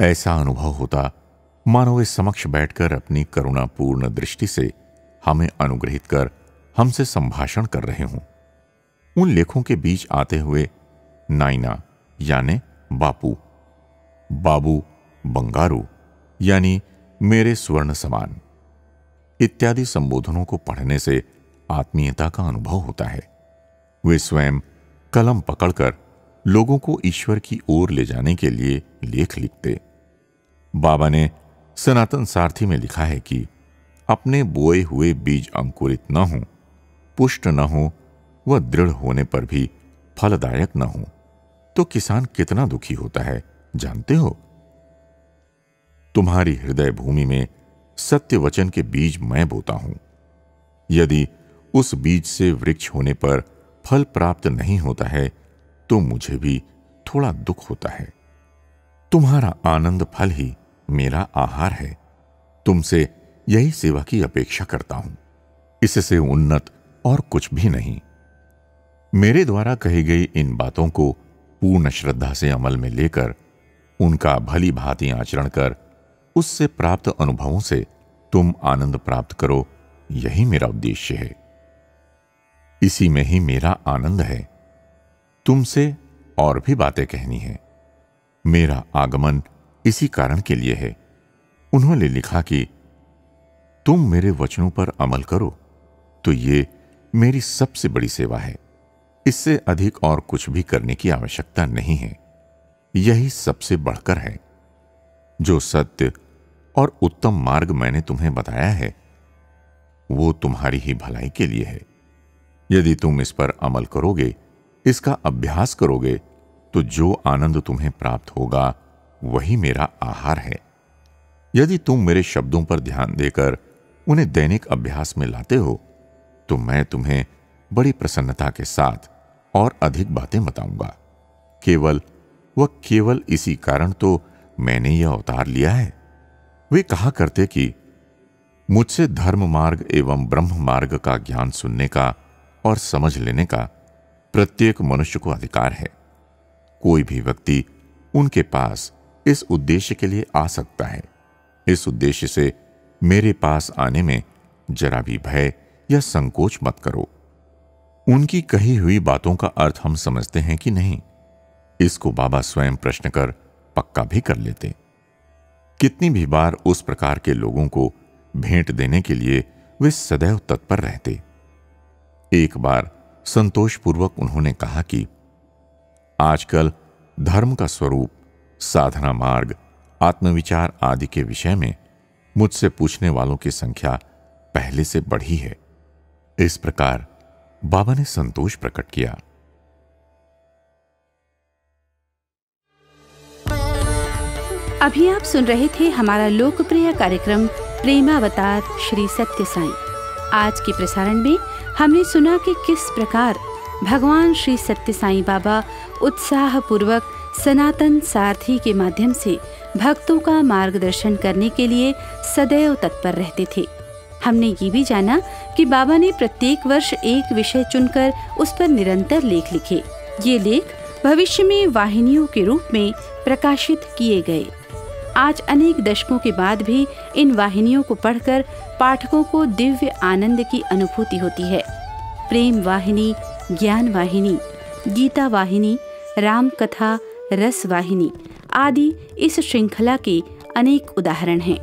ऐसा अनुभव होता मानो वे समक्ष बैठकर अपनी करुणापूर्ण दृष्टि से हमें अनुग्रहित कर हमसे संभाषण कर रहे हों। उन लेखों के बीच आते हुए नाइना यानी बापू, बाबू बंगारू यानी मेरे स्वर्ण समान इत्यादि संबोधनों को पढ़ने से आत्मीयता का अनुभव होता है। वे स्वयं कलम पकड़कर लोगों को ईश्वर की ओर ले जाने के लिए लेख लिखते। बाबा ने सनातन सारथी में लिखा है कि अपने बोए हुए बीज अंकुरित न हो, पुष्ट न हो व दृढ़ होने पर भी फलदायक न हो तो किसान कितना दुखी होता है जानते हो? तुम्हारी हृदय भूमि में सत्य वचन के बीज मैं बोता हूं। यदि उस बीज से वृक्ष होने पर फल प्राप्त नहीं होता है तो मुझे भी थोड़ा दुख होता है। तुम्हारा आनंद फल ही मेरा आहार है। तुमसे यही सेवा की अपेक्षा करता हूं, इससे उन्नत और कुछ भी नहीं। मेरे द्वारा कही गई इन बातों को पूर्ण श्रद्धा से अमल में लेकर उनका भली भांति आचरण कर उससे प्राप्त अनुभवों से तुम आनंद प्राप्त करो, यही मेरा उद्देश्य है। इसी में ही मेरा आनंद है। तुमसे और भी बातें कहनी है। मेरा आगमन इसी कारण के लिए है। उन्होंने लिखा कि तुम मेरे वचनों पर अमल करो तो ये मेरी सबसे बड़ी सेवा है। इससे अधिक और कुछ भी करने की आवश्यकता नहीं है। यही सबसे बढ़कर है। जो सत्य और उत्तम मार्ग मैंने तुम्हें बताया है वो तुम्हारी ही भलाई के लिए है। यदि तुम इस पर अमल करोगे, इसका अभ्यास करोगे तो जो आनंद तुम्हें प्राप्त होगा वही मेरा आहार है। यदि तुम मेरे शब्दों पर ध्यान देकर उन्हें दैनिक अभ्यास में लाते हो तो मैं तुम्हें बड़ी प्रसन्नता के साथ और अधिक बातें बताऊंगा। केवल इसी कारण तो मैंने यह अवतार लिया है। वे कहा करते कि मुझसे धर्म मार्ग एवं ब्रह्म मार्ग का ज्ञान सुनने का और समझ लेने का प्रत्येक मनुष्य को अधिकार है। कोई भी व्यक्ति उनके पास इस उद्देश्य के लिए आ सकता है। इस उद्देश्य से मेरे पास आने में जरा भी भय या संकोच मत करो। उनकी कही हुई बातों का अर्थ हम समझते हैं कि नहीं, इसको बाबा स्वयं प्रश्न कर पक्का भी कर लेते। कितनी भी बार उस प्रकार के लोगों को भेंट देने के लिए वे सदैव तत्पर रहते। एक बार संतोषपूर्वक उन्होंने कहा कि आजकल धर्म का स्वरूप, साधना मार्ग, आत्मविचार आदि के विषय में मुझसे पूछने वालों की संख्या पहले से बढ़ी है। इस प्रकार बाबा ने संतोष प्रकट किया। अभी आप सुन रहे थे हमारा लोकप्रिय कार्यक्रम प्रेमावतार श्री सत्य साई। आज के प्रसारण में हमने सुना कि किस प्रकार भगवान श्री सत्य साई बाबा उत्साहपूर्वक सनातन सारथी के माध्यम से भक्तों का मार्गदर्शन करने के लिए सदैव तत्पर रहते थे। हमने ये भी जाना कि बाबा ने प्रत्येक वर्ष एक विषय चुनकर उस पर निरंतर लेख लिखे। ये लेख भविष्य में वाहिनियों के रूप में प्रकाशित किए गए। आज अनेक दशकों के बाद भी इन वाहिनियों को पढ़कर पाठकों को दिव्य आनंद की अनुभूति होती है। प्रेम वाहिनी, ज्ञान वाहिनी, गीता वाहिनी, राम कथा, रस वाहिनी आदि इस श्रृंखला के अनेक उदाहरण हैं।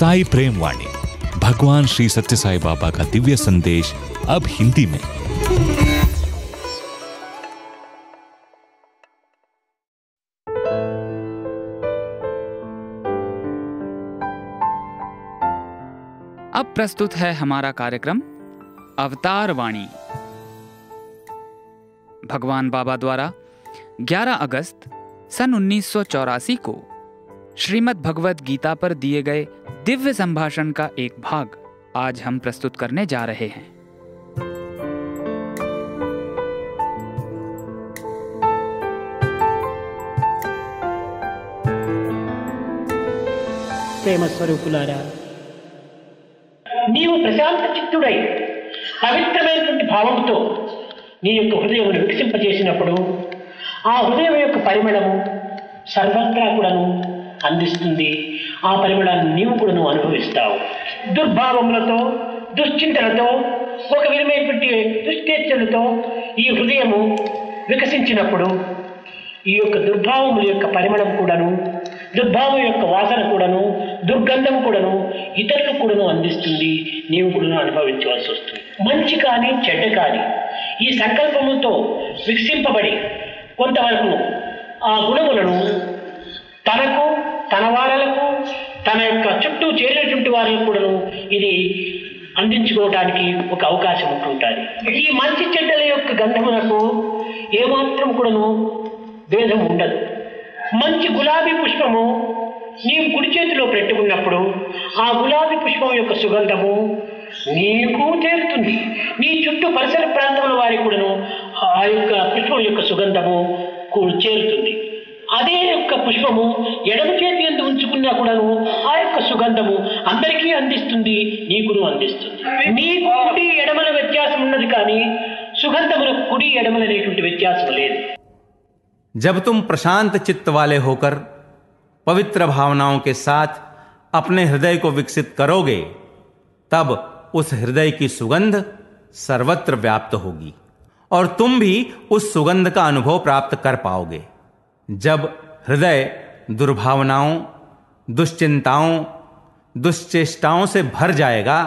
साई प्रेम वाणी, भगवान श्री सत्य साई बाबा का दिव्य संदेश, अब हिंदी में। अब प्रस्तुत है हमारा कार्यक्रम अवतार वाणी। भगवान बाबा द्वारा 11 अगस्त सन 1984 को श्रीमद् भगवद गीता पर दिए गए दिव्य संभाषण का एक भाग आज हम प्रस्तुत करने जा रहे हैं। प्रेम स्वरूप प्रशांत चित्तुडै पवित्रమైనటువంటి భావంతో నీ యొక్క హృదయమును వికసింపజేసినప్పుడు ఆ హృదయం యొక్క పరిమళము సర్వత్రా కూడాను అందిస్తుంది। ఆ పరిమళాన్ని నీవు కూడా నువ్వు అనుభవిస్తావు। దుర్భావములతో, దుశ్చింతలతో, ఒక విధమైనటువంటి దుష్టేచ్ఛలతో ఈ హృదయము వికసించినప్పుడు ఈ యొక్క దుర్భావముల యొక్క పరిమళం కూడాను, దుర్భావం యొక్క వాసన కూడాను, దుర్గంధం కూడాను ఇతరులకు కూడాను అందిస్తుంది। నీవు కూడా అనుభవించవలసి వస్తుంది। మంచి కానీ చెడ్డ కానీ ఈ సంకల్పముతో వికసింపబడి కొంతవరకు ఆ గుణములను తనకు, తన వారలకు, తన యొక్క చుట్టూ చేరినటువంటి వారికి కూడా ఇది అందించుకోవడానికి ఒక అవకాశం ఉంటుంటుంది। ఈ మంచి చెడ్డల యొక్క గంధములకు ఏమాత్రం కూడాను భేదం ఉండదు। మంచి గులాబీ పుష్పము నీవు కుడి చేతిలో పెట్టుకున్నప్పుడు ఆ గులాబీ పుష్పం యొక్క సుగంధము నీకు చేరుతుంది। నీ చుట్టూ పరిసర ప్రాంతంలో వారికి కూడాను ఆ యొక్క పుష్పం యొక్క సుగంధము చేరుతుంది। అదే యొక్క పుష్పము ఎడమ చేతి ఎందు ఉంచుకున్నా కూడాను ఆ యొక్క సుగంధము అందరికీ అందిస్తుంది, నీకును అందిస్తుంది। నీకు కుడి ఎడమల వ్యత్యాసం ఉన్నది కానీ సుగంధములు కుడి ఎడమల అనేటువంటి వ్యత్యాసం లేదు। जब तुम प्रशांत चित्त वाले होकर पवित्र भावनाओं के साथ अपने हृदय को विकसित करोगे तब उस हृदय की सुगंध सर्वत्र व्याप्त होगी और तुम भी उस सुगंध का अनुभव प्राप्त कर पाओगे। जब हृदय दुर्भावनाओं, दुश्चिंताओं, दुश्चेष्टाओं से भर जाएगा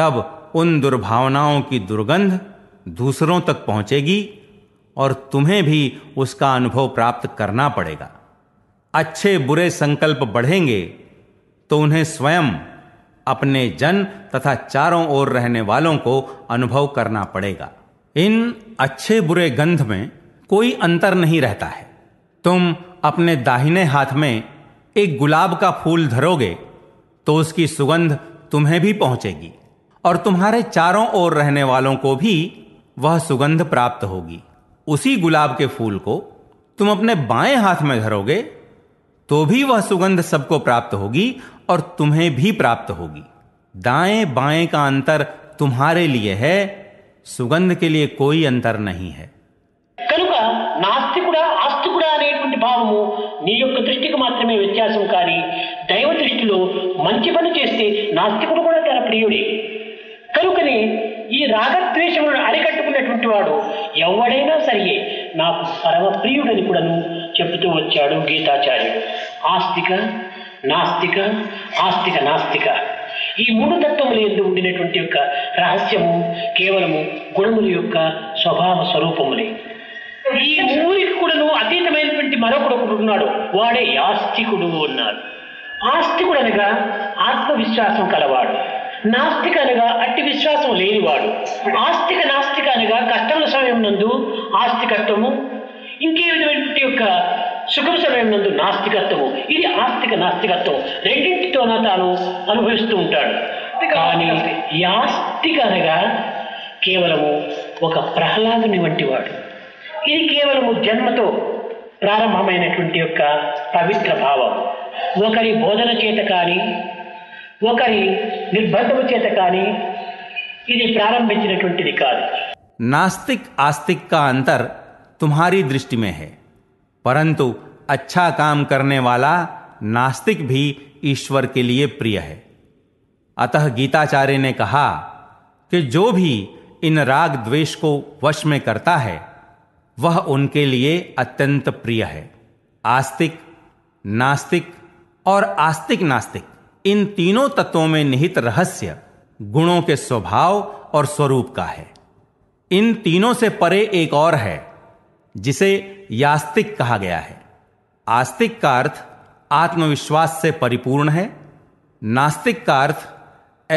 तब उन दुर्भावनाओं की दुर्गंध दूसरों तक पहुंचेगी और तुम्हें भी उसका अनुभव प्राप्त करना पड़ेगा। अच्छे बुरे संकल्प बढ़ेंगे तो उन्हें स्वयं, अपने जन तथा चारों ओर रहने वालों को अनुभव करना पड़ेगा। इन अच्छे बुरे गंध में कोई अंतर नहीं रहता है। तुम अपने दाहिने हाथ में एक गुलाब का फूल धरोगे तो उसकी सुगंध तुम्हें भी पहुंचेगी और तुम्हारे चारों ओर रहने वालों को भी वह सुगंध प्राप्त होगी। उसी गुलाब के फूल को तुम अपने बाएं हाथ में धरोगे तो भी वह सुगंध सबको प्राप्त होगी और तुम्हें भी प्राप्त होगी। दाएं बाएं का अंतर तुम्हारे लिए है, सुगंध के लिए कोई अंतर नहीं है। कनुका नास्तिकुड़ा आस्तिकुड़ा అనేటువంటి భావము నీ యొక్క దృష్టికి మాత్రమే వ్యత్యాసం కాని దైవ దృష్టిలో మంచి పని చేస్తే నాస్తికుడు కూడా తన ప్రియుడే। కనుకనే ఈ రాగద్వేషములను అరికట్టుకున్నటువంటి వాడు ఎవడైనా సరే నాకు పరమ ప్రియుడని కూడాను చెప్తూ వచ్చాడు గీతాచార్యుడు। ఆస్తిక నాస్తిక ఆస్తిక నాస్తిక ఈ మూడు తత్వముల యందు ఉండినటువంటి యొక్క రహస్యము కేవలము గుణముల యొక్క స్వభావ స్వరూపములే। ఈ మూడికి కూడాను అతీతమైనటువంటి మరొకడు ఉన్నాడు, వాడే ఆస్తికుడు అన్నారు। ఆస్తికుడు అనగా ఆత్మవిశ్వాసం కలవాడు, నాస్తిక అనగా అట్టి విశ్వాసం లేనివాడు। ఆస్తిక నాస్తిక అనగా కష్టముల సమయం నందు ఆస్తికత్వము, ఇంకే విధమైనటువంటి యొక్క సుఖం సమయం నందు నాస్తికత్వము, ఇది ఆస్తిక నాస్తికత్వం రెండింటితోన తాను అనుభవిస్తూ ఉంటాడు। కానీ యాస్తిక అనగా కేవలము ఒక ప్రహ్లాదుని వంటి వాడు। ఇది కేవలము జన్మతో ప్రారంభమైనటువంటి యొక్క పవిత్ర భావం, ఒకరి బోధన చేత కానీ ఒకరి నిర్బంధము చేత కానీ ఇది ప్రారంభించినటువంటిది కాదు। నాస్తిక్ ఆస్తిక్ కా అంతర్ तुम्हारी दृष्टि में है, परंतु अच्छा काम करने वाला नास्तिक भी ईश्वर के लिए प्रिय है। अतः गीताचार्य ने कहा कि जो भी इन राग द्वेष को वश में करता है वह उनके लिए अत्यंत प्रिय है। आस्तिक नास्तिक और आस्तिक नास्तिक इन तीनों तत्वों में निहित रहस्य गुणों के स्वभाव और स्वरूप का है। इन तीनों से परे एक और है जिसे यास्तिक कहा गया है। आस्तिक का अर्थ आत्मविश्वास से परिपूर्ण है, नास्तिक का अर्थ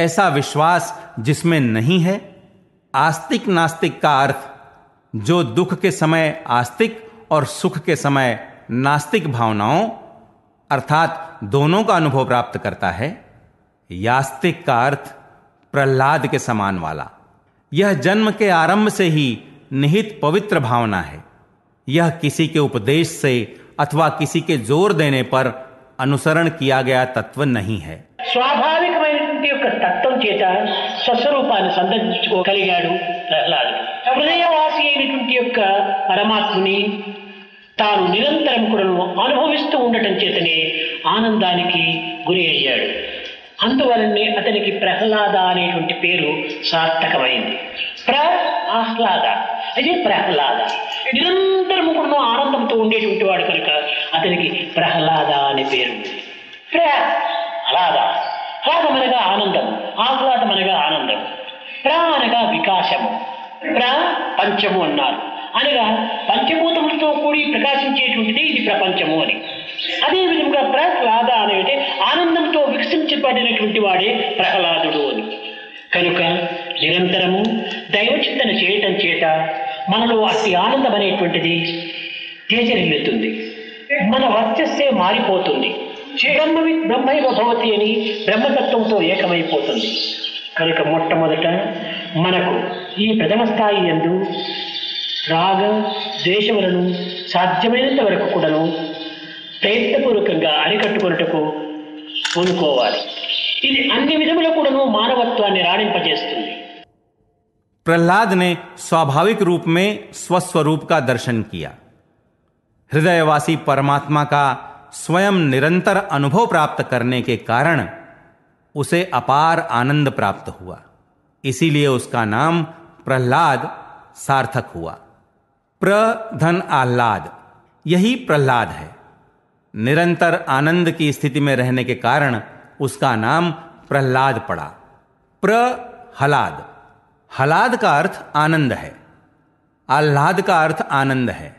ऐसा विश्वास जिसमें नहीं है। आस्तिक नास्तिक का अर्थ जो दुख के समय आस्तिक और सुख के समय नास्तिक भावनाओं अर्थात दोनों का अनुभव प्राप्त करता है। यास्तिक का अर्थ प्रह्लाद के समान वाला, यह जन्म के आरंभ से ही निहित पवित्र भावना है। यह किसी के उपदेश से अथवा किसी के जोर देने पर अनुसरण किया गया तत्व नहीं है। स्वाभाविक तत्व చేత స్వస్వరూపాన్ని సంతరించుకోగలిగాడు ప్రహ్లాదు। హృదయవాసి అయినటువంటి యొక్క పరమాత్మని తాను నిరంతరం కూడా అనుభవిస్తూ ఉండటం చేతనే ఆనందానికి గురి అయ్యాడు। అందువలనే అతనికి ప్రహ్లాద అనేటువంటి పేరు సార్థకమైంది। ఆహ్లాద అదే ప్రహ్లాద, నిరంతరము కూడా ఆనందంతో ఉండేటువంటి వాడు కనుక అతనికి ప్రహ్లాద అనే పేరు ఉంది। ప్రహ్లాద హ్లాదం అనగా ఆనందం, ఆహ్లాదం అనగా ఆనందం, ప్ర అనగా వికాసము, ప్రపంచము అన్నారు। అనగా పంచభూతములతో కూడి ప్రకాశించేటువంటిది ఇది ప్రపంచము అని। అదే విధముగా ప్రహ్లాద అనేది ఆనందంతో వికసించబడినటువంటి వాడే ప్రహ్లాదుడు అని। కనుక నిరంతరము దైవచింతన చేయటం చేత మనలో అతి ఆనందం అనేటువంటిది తేజరిల్లుతుంది, మన వర్చస్సే మారిపోతుంది, బ్రహ్మవి బ్రహ్మైవ భవతి అని బ్రహ్మతత్వంతో ఏకమైపోతుంది। కనుక మొట్టమొదట మనకు ఈ ప్రథమ స్థాయి యందు రాగ ద్వేషములను సాధ్యమైనంత వరకు కూడాను ప్రయత్నపూర్వకంగా అరికట్టుకొనుటకు పూనుకోవాలి। ఇది అన్ని విధముల కూడాను మానవత్వాన్ని రాణింపజేస్తుంది। प्रह्लाद ने स्वाभाविक रूप में स्वस्वरूप का दर्शन किया, हृदयवासी परमात्मा का स्वयं निरंतर अनुभव प्राप्त करने के कारण उसे अपार आनंद प्राप्त हुआ, इसीलिए उसका नाम प्रह्लाद सार्थक हुआ। प्र धन आह्लाद, यही प्रह्लाद है। निरंतर आनंद की स्थिति में रहने के कारण उसका नाम प्रह्लाद पड़ा। प्रह्लाद, हलाद का अर्थ आनंद है, आह्लाद का अर्थ आनंद है,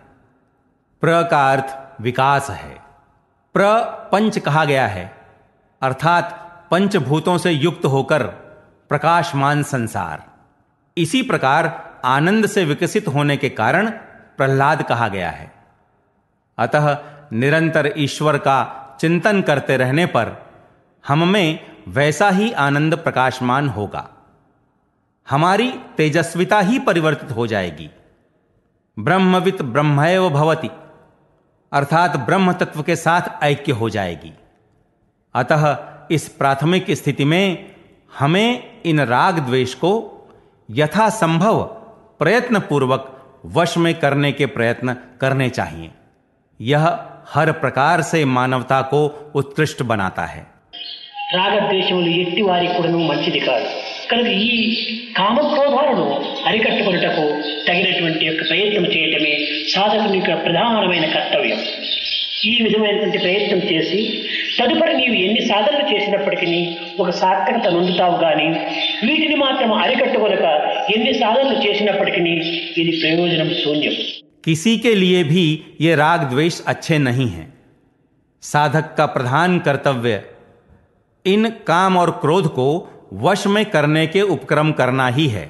प्र का अर्थ विकास है। प्रपंच कहा गया है अर्थात पंचभूतों से युक्त होकर प्रकाशमान संसार, इसी प्रकार आनंद से विकसित होने के कारण प्रह्लाद कहा गया है। अतः निरंतर ईश्वर का चिंतन करते रहने पर हम में वैसा ही आनंद प्रकाशमान होगा, हमारी तेजस्विता ही परिवर्तित हो जाएगी। ब्रह्मवित् ब्रह्मैव भवति, अर्थात ब्रह्म तत्व के साथ ऐक्य हो जाएगी। अतः इस प्राथमिक स्थिति में हमें इन राग द्वेष को यथासंभव प्रयत्न पूर्वक वश में करने के प्रयत्न करने चाहिए। यह हर प्रकार से मानवता को उत्कृष्ट बनाता है। राग द्वेष కనుక ఈ కామక్రోధాలను అరికట్టుకొనుటకు తగినటువంటి యొక్క ప్రయత్నం చేయటమే సాధకుని యొక్క ప్రధానమైన కర్తవ్యం। ఈ విధమైనటువంటి ప్రయత్నం చేసి తదుపరి నీవు ఎన్ని సాధనలు చేసినప్పటికీ ఒక సార్థకత పొందుతావు కానీ వీటిని మాత్రం అరికట్టుకొనక ఎన్ని సాధనలు చేసినప్పటికీ ఇది ప్రయోజనం శూన్యం। किसी के लिए भी ये राग द्वेष अच्छे नहीं हैं। साधक का प्रधान कर्तव्य इन काम और क्रोध को वश में करने के उपक्रम करना ही है।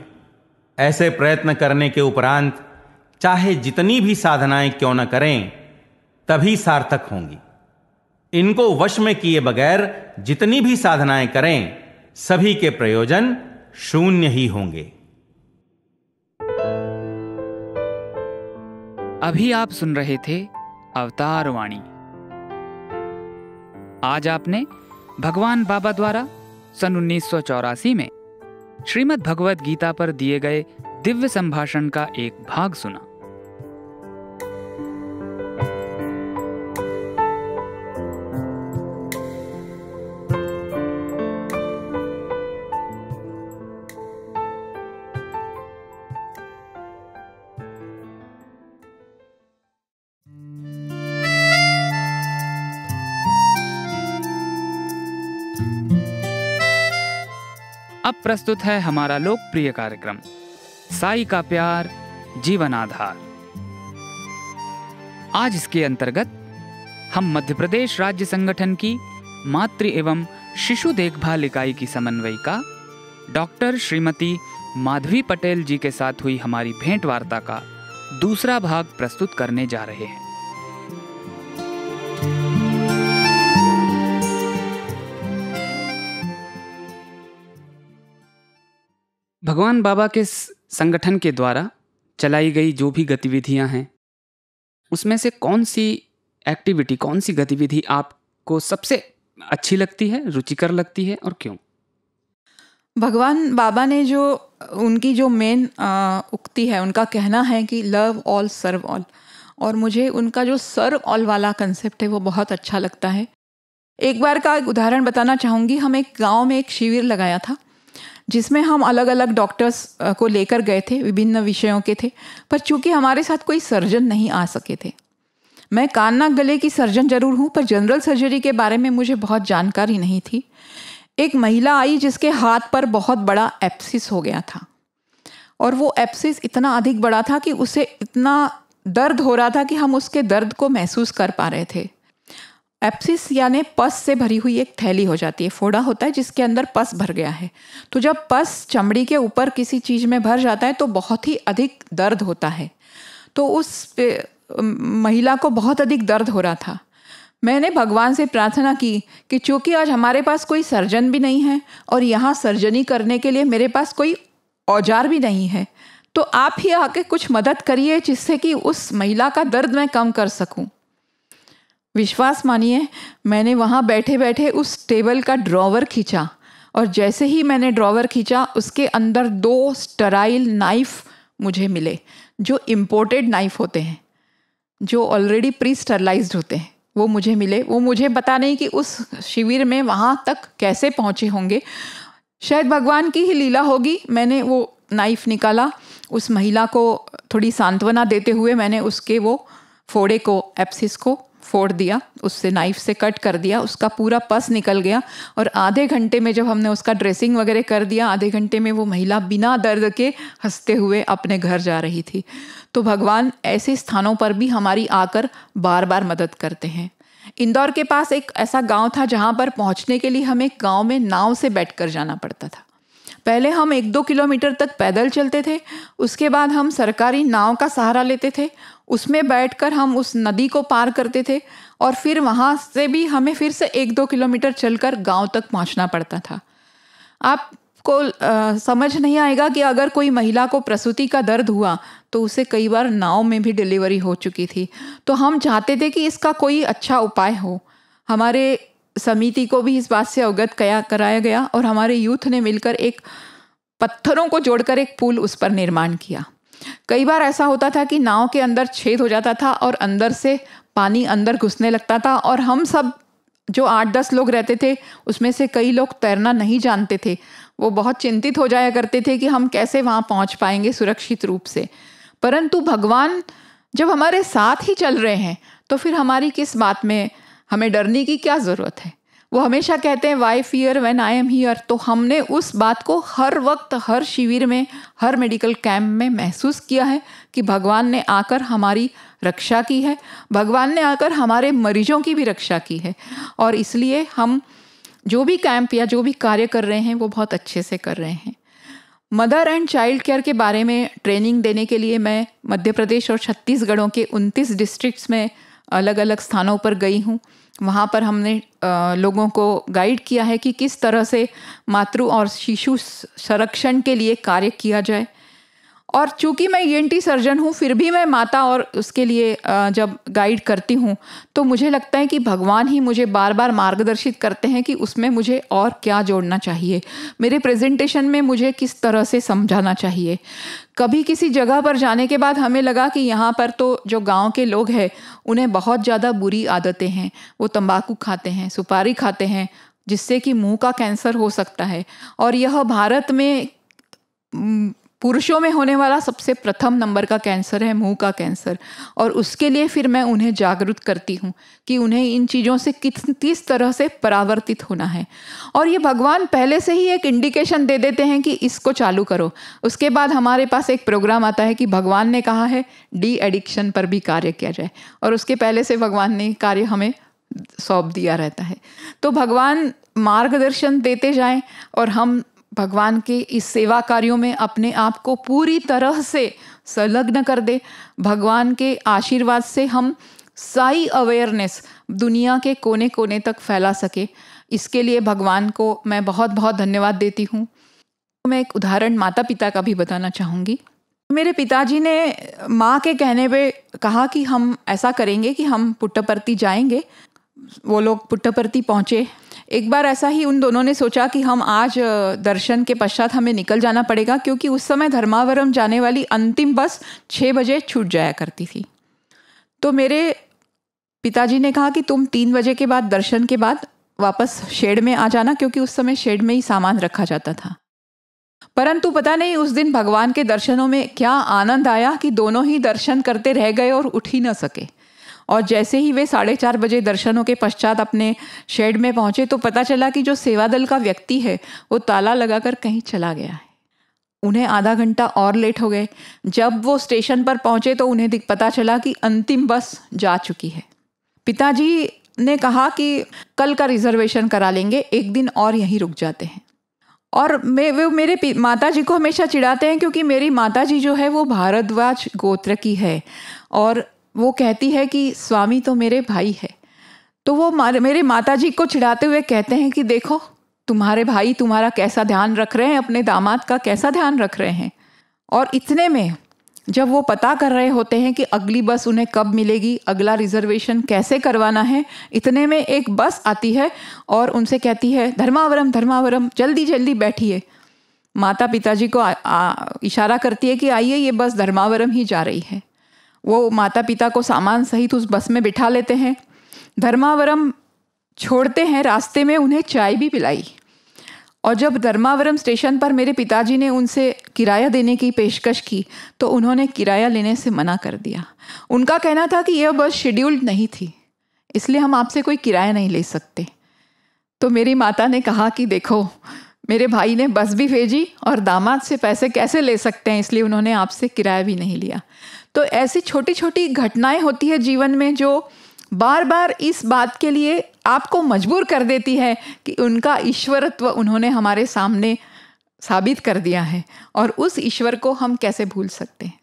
ऐसे प्रयत्न करने के उपरांत चाहे जितनी भी साधनाएं क्यों न करें तभी सार्थक होंगी। इनको वश में किए बगैर जितनी भी साधनाएं करें सभी के प्रयोजन शून्य ही होंगे। अभी आप सुन रहे थे अवतार वाणी। आज आपने भगवान बाबा द्वारा सन 1984 में श्रीमद् भगवद गीता पर दिए गए दिव्य संभाषण का एक भाग सुना। अब प्रस्तुत है हमारा लोकप्रिय कार्यक्रम साई का प्यार जीवन आधार। आज इसके अंतर्गत हम मध्य प्रदेश राज्य संगठन की मातृ एवं शिशु देखभाल इकाई की समन्वयिका डॉक्टर श्रीमती माधवी पटेल जी के साथ हुई हमारी भेंट वार्ता का दूसरा भाग प्रस्तुत करने जा रहे हैं। भगवान बाबा के संगठन के द्वारा चलाई गई जो भी गतिविधियां हैं उसमें से कौन सी गतिविधि आपको सबसे अच्छी लगती है, रुचिकर लगती है और क्यों? भगवान बाबा ने जो उनकी जो मेन उक्ति है, उनका कहना है कि लव ऑल सर्व ऑल, और मुझे उनका जो सर्व ऑल वाला कंसेप्ट है वो बहुत अच्छा लगता है। एक बार का एक उदाहरण बताना चाहूँगी। हम एक गाँव में एक शिविर लगाया था जिसमें हम अलग अलग डॉक्टर्स को लेकर गए थे, विभिन्न विषयों के थे, पर चूंकि हमारे साथ कोई सर्जन नहीं आ सके थे। मैं कान नाक गले की सर्जन जरूर हूँ पर जनरल सर्जरी के बारे में मुझे बहुत जानकारी नहीं थी। एक महिला आई जिसके हाथ पर बहुत बड़ा एप्सिस हो गया था और वो एप्सिस इतना अधिक बड़ा था कि उसे इतना दर्द हो रहा था कि हम उसके दर्द को महसूस कर पा रहे थे। एप्सिस यानी पस से भरी हुई एक थैली हो जाती है, फोड़ा होता है जिसके अंदर पस भर गया है। तो जब पस चमड़ी के ऊपर किसी चीज़ में भर जाता है तो बहुत ही अधिक दर्द होता है। तो उस महिला को बहुत अधिक दर्द हो रहा था। मैंने भगवान से प्रार्थना की कि चूँकि आज हमारे पास कोई सर्जन भी नहीं है और यहाँ सर्जरी करने के लिए मेरे पास कोई औजार भी नहीं है, तो आप ही आके कुछ मदद करिए जिससे कि उस महिला का दर्द मैं कम कर सकूँ। विश्वास मानिए, मैंने वहाँ बैठे बैठे उस टेबल का ड्रॉवर खींचा और जैसे ही मैंने ड्रॉवर खींचा उसके अंदर 2 स्टराइल नाइफ मुझे मिले, जो इम्पोर्टेड नाइफ होते हैं, जो ऑलरेडी प्री स्टरलाइज्ड होते हैं, वो मुझे मिले। वो मुझे पता नहीं कि उस शिविर में वहाँ तक कैसे पहुँचे होंगे, शायद भगवान की ही लीला होगी। मैंने वो नाइफ निकाला, उस महिला को थोड़ी सांत्वना देते हुए मैंने उसके वो फोड़े को, एप्सिस को फोड़ दिया, उससे नाइफ से कट कर दिया, उसका पूरा पस निकल गया। और आधे घंटे में जब हमने उसका ड्रेसिंग वगैरह कर दिया, आधे घंटे में वो महिला बिना दर्द के हंसते हुए अपने घर जा रही थी। तो भगवान ऐसे स्थानों पर भी हमारी आकर बार बार मदद करते हैं। इंदौर के पास एक ऐसा गाँव था जहाँ पर पहुँचने के लिए हमें गाँव में नाव से बैठ कर जाना पड़ता था। पहले हम 1-2 किलोमीटर तक पैदल चलते थे, उसके बाद हम सरकारी नाव का सहारा लेते थे, उसमें बैठकर हम उस नदी को पार करते थे और फिर वहाँ से भी हमें फिर से 1-2 किलोमीटर चलकर गांव तक पहुँचना पड़ता था। आप को समझ नहीं आएगा कि अगर कोई महिला को प्रसूति का दर्द हुआ तो उसे कई बार नाव में भी डिलीवरी हो चुकी थी। तो हम चाहते थे कि इसका कोई अच्छा उपाय हो। हमारे समिति को भी इस बात से अवगत कराया गया और हमारे यूथ ने मिलकर एक पत्थरों को जोड़कर एक पुल उस पर निर्माण किया। कई बार ऐसा होता था कि नाव के अंदर छेद हो जाता था और अंदर से पानी अंदर घुसने लगता था और हम सब जो 8-10 लोग रहते थे उसमें से कई लोग तैरना नहीं जानते थे। वो बहुत चिंतित हो जाया करते थे कि हम कैसे वहाँ पहुँच पाएंगे सुरक्षित रूप से। परंतु भगवान जब हमारे साथ ही चल रहे हैं तो फिर हमारी किस बात में हमें डरने की क्या ज़रूरत है। वो हमेशा कहते हैं why fear when I am here. तो हमने उस बात को हर वक्त, हर शिविर में, हर मेडिकल कैंप में महसूस किया है कि भगवान ने आकर हमारी रक्षा की है, भगवान ने आकर हमारे मरीजों की भी रक्षा की है। और इसलिए हम जो भी कैंप या जो भी कार्य कर रहे हैं वो बहुत अच्छे से कर रहे हैं। मदर एंड चाइल्ड केयर के बारे में ट्रेनिंग देने के लिए मैं मध्य प्रदेश और छत्तीसगढ़ों के 29 डिस्ट्रिक्ट्स में अलग अलग स्थानों पर गई हूँ। वहाँ पर हमने लोगों को गाइड किया है कि किस तरह से मातृ और शिशु संरक्षण के लिए कार्य किया जाए। और चूँकि मैं ENT सर्जन हूँ फिर भी मैं माता और उसके लिए जब गाइड करती हूँ तो मुझे लगता है कि भगवान ही मुझे बार बार मार्गदर्शित करते हैं कि उसमें मुझे और क्या जोड़ना चाहिए, मेरे प्रेजेंटेशन में मुझे किस तरह से समझाना चाहिए। कभी किसी जगह पर जाने के बाद हमें लगा कि यहाँ पर तो जो गाँव के लोग हैं उन्हें बहुत ज़्यादा बुरी आदतें हैं। वो तंबाकू खाते हैं, सुपारी खाते हैं, जिससे कि मुँह का कैंसर हो सकता है। और यह भारत में पुरुषों में होने वाला सबसे प्रथम नंबर का कैंसर है, मुंह का कैंसर। और उसके लिए फिर मैं उन्हें जागरूक करती हूँ कि उन्हें इन चीज़ों से किस तरह से परावर्तित होना है। और ये भगवान पहले से ही एक इंडिकेशन दे देते हैं कि इसको चालू करो। उसके बाद हमारे पास एक प्रोग्राम आता है कि भगवान ने कहा है डी एडिक्शन पर भी कार्य किया जाए और उसके पहले से भगवान ने कार्य हमें सौंप दिया रहता है। तो भगवान मार्गदर्शन देते जाएँ और हम भगवान के इस सेवा कार्यों में अपने आप को पूरी तरह से संलग्न कर दे। भगवान के आशीर्वाद से हम साई अवेयरनेस दुनिया के कोने कोने तक फैला सके। इसके लिए भगवान को मैं बहुत बहुत धन्यवाद देती हूँ। मैं एक उदाहरण माता पिता का भी बताना चाहूँगी। मेरे पिताजी ने माँ के कहने पे कहा कि हम ऐसा करेंगे कि हम पुट्टपर्ती जाएंगे। वो लोग पुट्टपर्ती पहुँचे। एक बार ऐसा ही उन दोनों ने सोचा कि हम आज दर्शन के पश्चात हमें निकल जाना पड़ेगा, क्योंकि उस समय धर्मावरम जाने वाली अंतिम बस 6 बजे छूट जाया करती थी। तो मेरे पिताजी ने कहा कि तुम 3 बजे के बाद, दर्शन के बाद वापस शेड में आ जाना, क्योंकि उस समय शेड में ही सामान रखा जाता था। परंतु पता नहीं उस दिन भगवान के दर्शनों में क्या आनंद आया कि दोनों ही दर्शन करते रह गए और उठ ही ना सके। और जैसे ही वे 4:30 बजे दर्शनों के पश्चात अपने शेड में पहुंचे तो पता चला कि जो सेवा दल का व्यक्ति है वो ताला लगाकर कहीं चला गया है। उन्हें आधा घंटा और लेट हो गए। जब वो स्टेशन पर पहुंचे तो उन्हें पता चला कि अंतिम बस जा चुकी है। पिताजी ने कहा कि कल का रिजर्वेशन करा लेंगे, एक दिन और यहीं रुक जाते हैं। और वो मेरे माता जी को हमेशा चिढ़ाते हैं, क्योंकि मेरी माता जी जो है वो भारद्वाज गोत्र की है और वो कहती है कि स्वामी तो मेरे भाई है। तो वो मेरे माताजी को चिढ़ाते हुए कहते हैं कि देखो तुम्हारे भाई तुम्हारा कैसा ध्यान रख रहे हैं, अपने दामाद का कैसा ध्यान रख रहे हैं। और इतने में जब वो पता कर रहे होते हैं कि अगली बस उन्हें कब मिलेगी, अगला रिजर्वेशन कैसे करवाना है, इतने में एक बस आती है और उनसे कहती है धर्मावरम धर्मावरम, जल्दी जल्दी बैठिए। माता पिताजी को इशारा करती है कि आइए ये बस धर्मावरम ही जा रही है। वो माता पिता को सामान सहित उस बस में बिठा लेते हैं, धर्मावरम छोड़ते हैं। रास्ते में उन्हें चाय भी पिलाई। और जब धर्मावरम स्टेशन पर मेरे पिताजी ने उनसे किराया देने की पेशकश की तो उन्होंने किराया लेने से मना कर दिया। उनका कहना था कि यह बस शेड्यूल्ड नहीं थी, इसलिए हम आपसे कोई किराया नहीं ले सकते। तो मेरी माता ने कहा कि देखो मेरे भाई ने बस भी भेजी और दामाद से पैसे कैसे ले सकते हैं, इसलिए उन्होंने आपसे किराया भी नहीं लिया। तो ऐसी छोटी छोटी घटनाएं होती है जीवन में जो बार बार इस बात के लिए आपको मजबूर कर देती है कि उनका ईश्वरत्व उन्होंने हमारे सामने साबित कर दिया है और उस ईश्वर को हम कैसे भूल सकते हैं।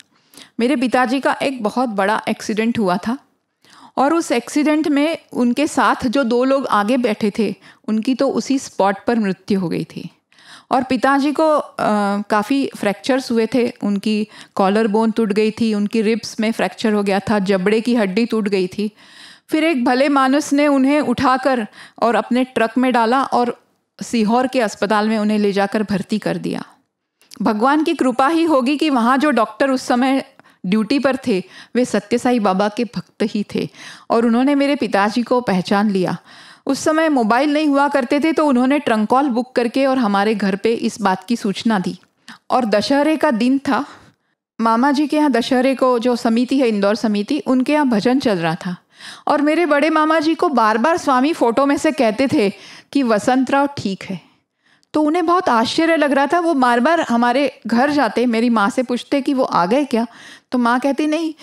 मेरे पिताजी का एक बहुत बड़ा एक्सीडेंट हुआ था और उस एक्सीडेंट में उनके साथ जो 2 लोग आगे बैठे थे उनकी तो उसी स्पॉट पर मृत्यु हो गई थी। और पिताजी को काफ़ी फ्रैक्चर्स हुए थे, उनकी कॉलर बोन टूट गई थी, उनकी रिब्स में फ्रैक्चर हो गया था, जबड़े की हड्डी टूट गई थी। फिर एक भले मानुस ने उन्हें उठाकर और अपने ट्रक में डाला और सीहोर के अस्पताल में उन्हें ले जाकर भर्ती कर दिया। भगवान की कृपा ही होगी कि वहाँ जो डॉक्टर उस समय ड्यूटी पर थे वे सत्य साई बाबा के भक्त ही थे और उन्होंने मेरे पिताजी को पहचान लिया। उस समय मोबाइल नहीं हुआ करते थे तो उन्होंने ट्रंक कॉल बुक करके और हमारे घर पे इस बात की सूचना दी। और दशहरे का दिन था, मामा जी के यहाँ दशहरे को जो समिति है इंदौर समिति, उनके यहाँ भजन चल रहा था और मेरे बड़े मामा जी को बार बार स्वामी फोटो में से कहते थे कि वसंतराव ठीक है, तो उन्हें बहुत आश्चर्य लग रहा था। वो बार बार हमारे घर जाते, मेरी माँ से पूछते कि वो आ गए क्या, तो माँ कहती नहीं।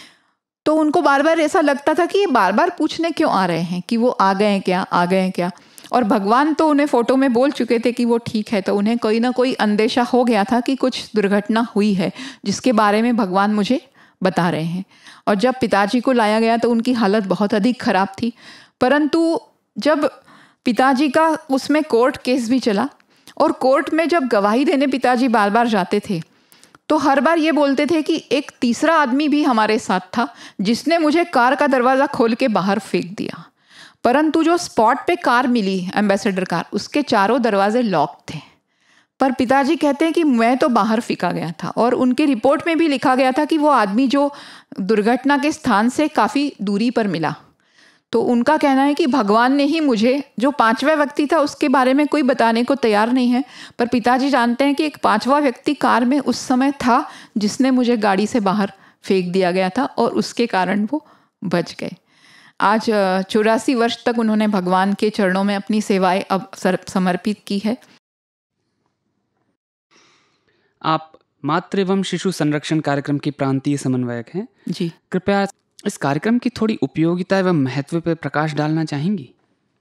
तो उनको बार बार ऐसा लगता था कि ये बार बार पूछने क्यों आ रहे हैं कि वो आ गए क्या, आ गए क्या। और भगवान तो उन्हें फोटो में बोल चुके थे कि वो ठीक है, तो उन्हें कोई ना कोई अंदेशा हो गया था कि कुछ दुर्घटना हुई है जिसके बारे में भगवान मुझे बता रहे हैं। और जब पिताजी को लाया गया तो उनकी हालत बहुत अधिक खराब थी, परंतु जब पिताजी का उसमें कोर्ट केस भी चला और कोर्ट में जब गवाही देने पिताजी बार बार जाते थे तो हर बार ये बोलते थे कि एक तीसरा आदमी भी हमारे साथ था जिसने मुझे कार का दरवाज़ा खोल के बाहर फेंक दिया, परंतु जो स्पॉट पे कार मिली एम्बेसडर कार, उसके चारों दरवाजे लॉक थे। पर पिताजी कहते हैं कि मैं तो बाहर फेंका गया था और उनके रिपोर्ट में भी लिखा गया था कि वो आदमी जो दुर्घटना के स्थान से काफ़ी दूरी पर मिला। तो उनका कहना है कि भगवान ने ही मुझे, जो पांचवा व्यक्ति था उसके बारे में कोई बताने को तैयार नहीं है, पर पिताजी जानते हैं कि एक पांचवा व्यक्ति कार में उस समय था जिसने मुझे गाड़ी से बाहर फेंक दिया गया था और उसके कारण वो बच गए। आज 84 वर्ष तक उन्होंने भगवान के चरणों में अपनी सेवाएं अब समर्पित की है। आप मातृ एवं शिशु संरक्षण कार्यक्रम की प्रांतीय समन्वयक हैं जी। कृपया इस कार्यक्रम की थोड़ी उपयोगिता एवं महत्व पर प्रकाश डालना चाहेंगी।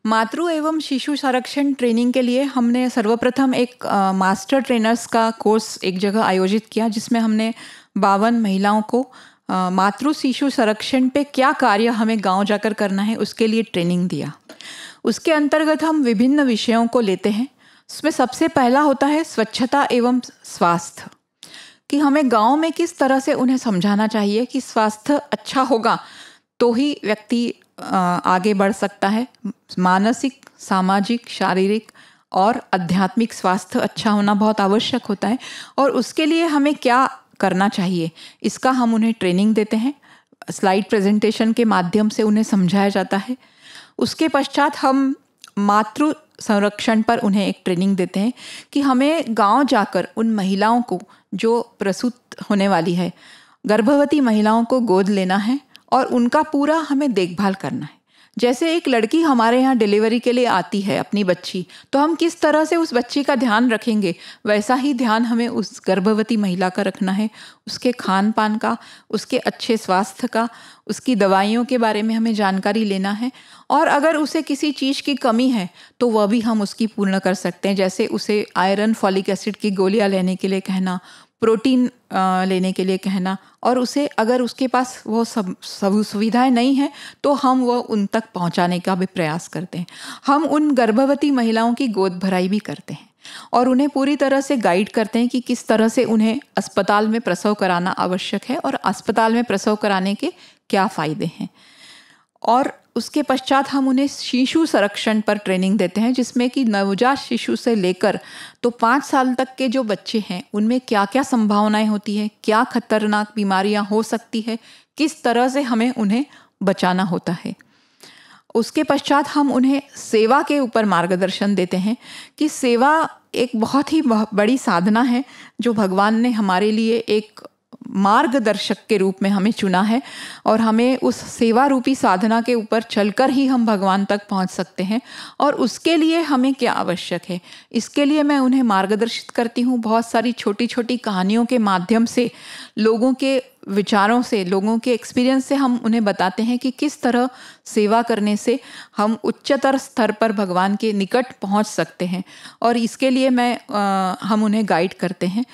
मातृ एवं शिशु संरक्षण ट्रेनिंग के लिए हमने सर्वप्रथम एक मास्टर ट्रेनर्स का कोर्स एक जगह आयोजित किया, जिसमें हमने 52 महिलाओं को मातृ शिशु संरक्षण पे क्या कार्य हमें गांव जाकर करना है उसके लिए ट्रेनिंग दिया। उसके अंतर्गत हम विभिन्न विषयों को लेते हैं। उसमें सबसे पहला होता है स्वच्छता एवं स्वास्थ्य, कि हमें गांव में किस तरह से उन्हें समझाना चाहिए कि स्वास्थ्य अच्छा होगा तो ही व्यक्ति आगे बढ़ सकता है। मानसिक, सामाजिक, शारीरिक और आध्यात्मिक स्वास्थ्य अच्छा होना बहुत आवश्यक होता है और उसके लिए हमें क्या करना चाहिए इसका हम उन्हें ट्रेनिंग देते हैं। स्लाइड प्रेजेंटेशन के माध्यम से उन्हें समझाया जाता है। उसके पश्चात हम मातृ संरक्षण पर उन्हें एक ट्रेनिंग देते हैं कि हमें गांव जाकर उन महिलाओं को जो प्रसूत होने वाली है, गर्भवती महिलाओं को गोद लेना है और उनका पूरा हमें देखभाल करना है। जैसे एक लड़की हमारे यहाँ डिलीवरी के लिए आती है अपनी बच्ची, तो हम किस तरह से उस बच्ची का ध्यान रखेंगे, वैसा ही ध्यान हमें उस गर्भवती महिला का रखना है। उसके खान पान का, उसके अच्छे स्वास्थ्य का, उसकी दवाइयों के बारे में हमें जानकारी लेना है और अगर उसे किसी चीज़ की कमी है तो वह भी हम उसकी पूर्ण कर सकते हैं। जैसे उसे आयरन, फॉलिक एसिड की गोलियाँ लेने के लिए कहना, प्रोटीन लेने के लिए कहना और उसे अगर उसके पास वो सब सुविधाएं नहीं हैं तो हम वो उन तक पहुंचाने का भी प्रयास करते हैं। हम उन गर्भवती महिलाओं की गोद भराई भी करते हैं और उन्हें पूरी तरह से गाइड करते हैं कि किस तरह से उन्हें अस्पताल में प्रसव कराना आवश्यक है और अस्पताल में प्रसव कराने के क्या फ़ायदे हैं। और उसके पश्चात हम उन्हें शिशु संरक्षण पर ट्रेनिंग देते हैं, जिसमें कि नवजात शिशु से लेकर तो 5 साल तक के जो बच्चे हैं उनमें क्या क्या संभावनाएं होती है, क्या खतरनाक बीमारियां हो सकती है, किस तरह से हमें उन्हें बचाना होता है। उसके पश्चात हम उन्हें सेवा के ऊपर मार्गदर्शन देते हैं कि सेवा एक बहुत ही बड़ी साधना है जो भगवान ने हमारे लिए एक मार्गदर्शक के रूप में हमें चुना है और हमें उस सेवा रूपी साधना के ऊपर चलकर ही हम भगवान तक पहुंच सकते हैं और उसके लिए हमें क्या आवश्यक है इसके लिए मैं उन्हें मार्गदर्शित करती हूं। बहुत सारी छोटी छोटी कहानियों के माध्यम से, लोगों के विचारों से, लोगों के एक्सपीरियंस से हम उन्हें बताते हैं कि किस तरह सेवा करने से हम उच्चतर स्तर पर भगवान के निकट पहुँच सकते हैं और इसके लिए हम उन्हें गाइड करते हैं।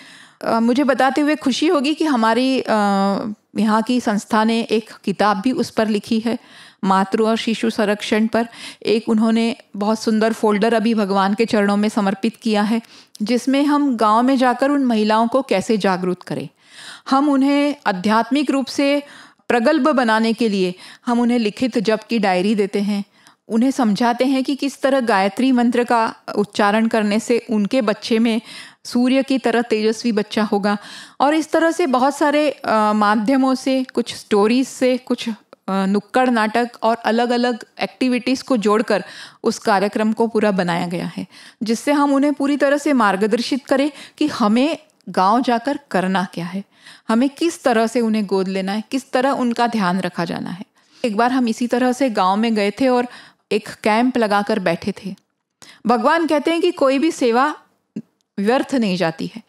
मुझे बताते हुए खुशी होगी कि हमारी यहाँ की संस्था ने एक किताब भी उस पर लिखी है मातृ और शिशु संरक्षण पर एक उन्होंने बहुत सुंदर फोल्डर अभी भगवान के चरणों में समर्पित किया है, जिसमें हम गांव में जाकर उन महिलाओं को कैसे जागरूक करें, हम उन्हें आध्यात्मिक रूप से प्रगल्भ बनाने के लिए हम उन्हें लिखित जप की डायरी देते हैं, उन्हें समझाते हैं कि किस तरह गायत्री मंत्र का उच्चारण करने से उनके बच्चे में सूर्य की तरह तेजस्वी बच्चा होगा। और इस तरह से बहुत सारे माध्यमों से, कुछ स्टोरीज से, कुछ नुक्कड़ नाटक और अलग अलग एक्टिविटीज़ को जोड़कर उस कार्यक्रम को पूरा बनाया गया है, जिससे हम उन्हें पूरी तरह से मार्गदर्शित करें कि हमें गांव जाकर करना क्या है, हमें किस तरह से उन्हें गोद लेना है, किस तरह उनका ध्यान रखा जाना है। एक बार हम इसी तरह से गांव में गए थे और एक कैंप लगाकर बैठे थे। भगवान कहते हैं कि कोई भी सेवा व्यर्थ नहीं जाती है,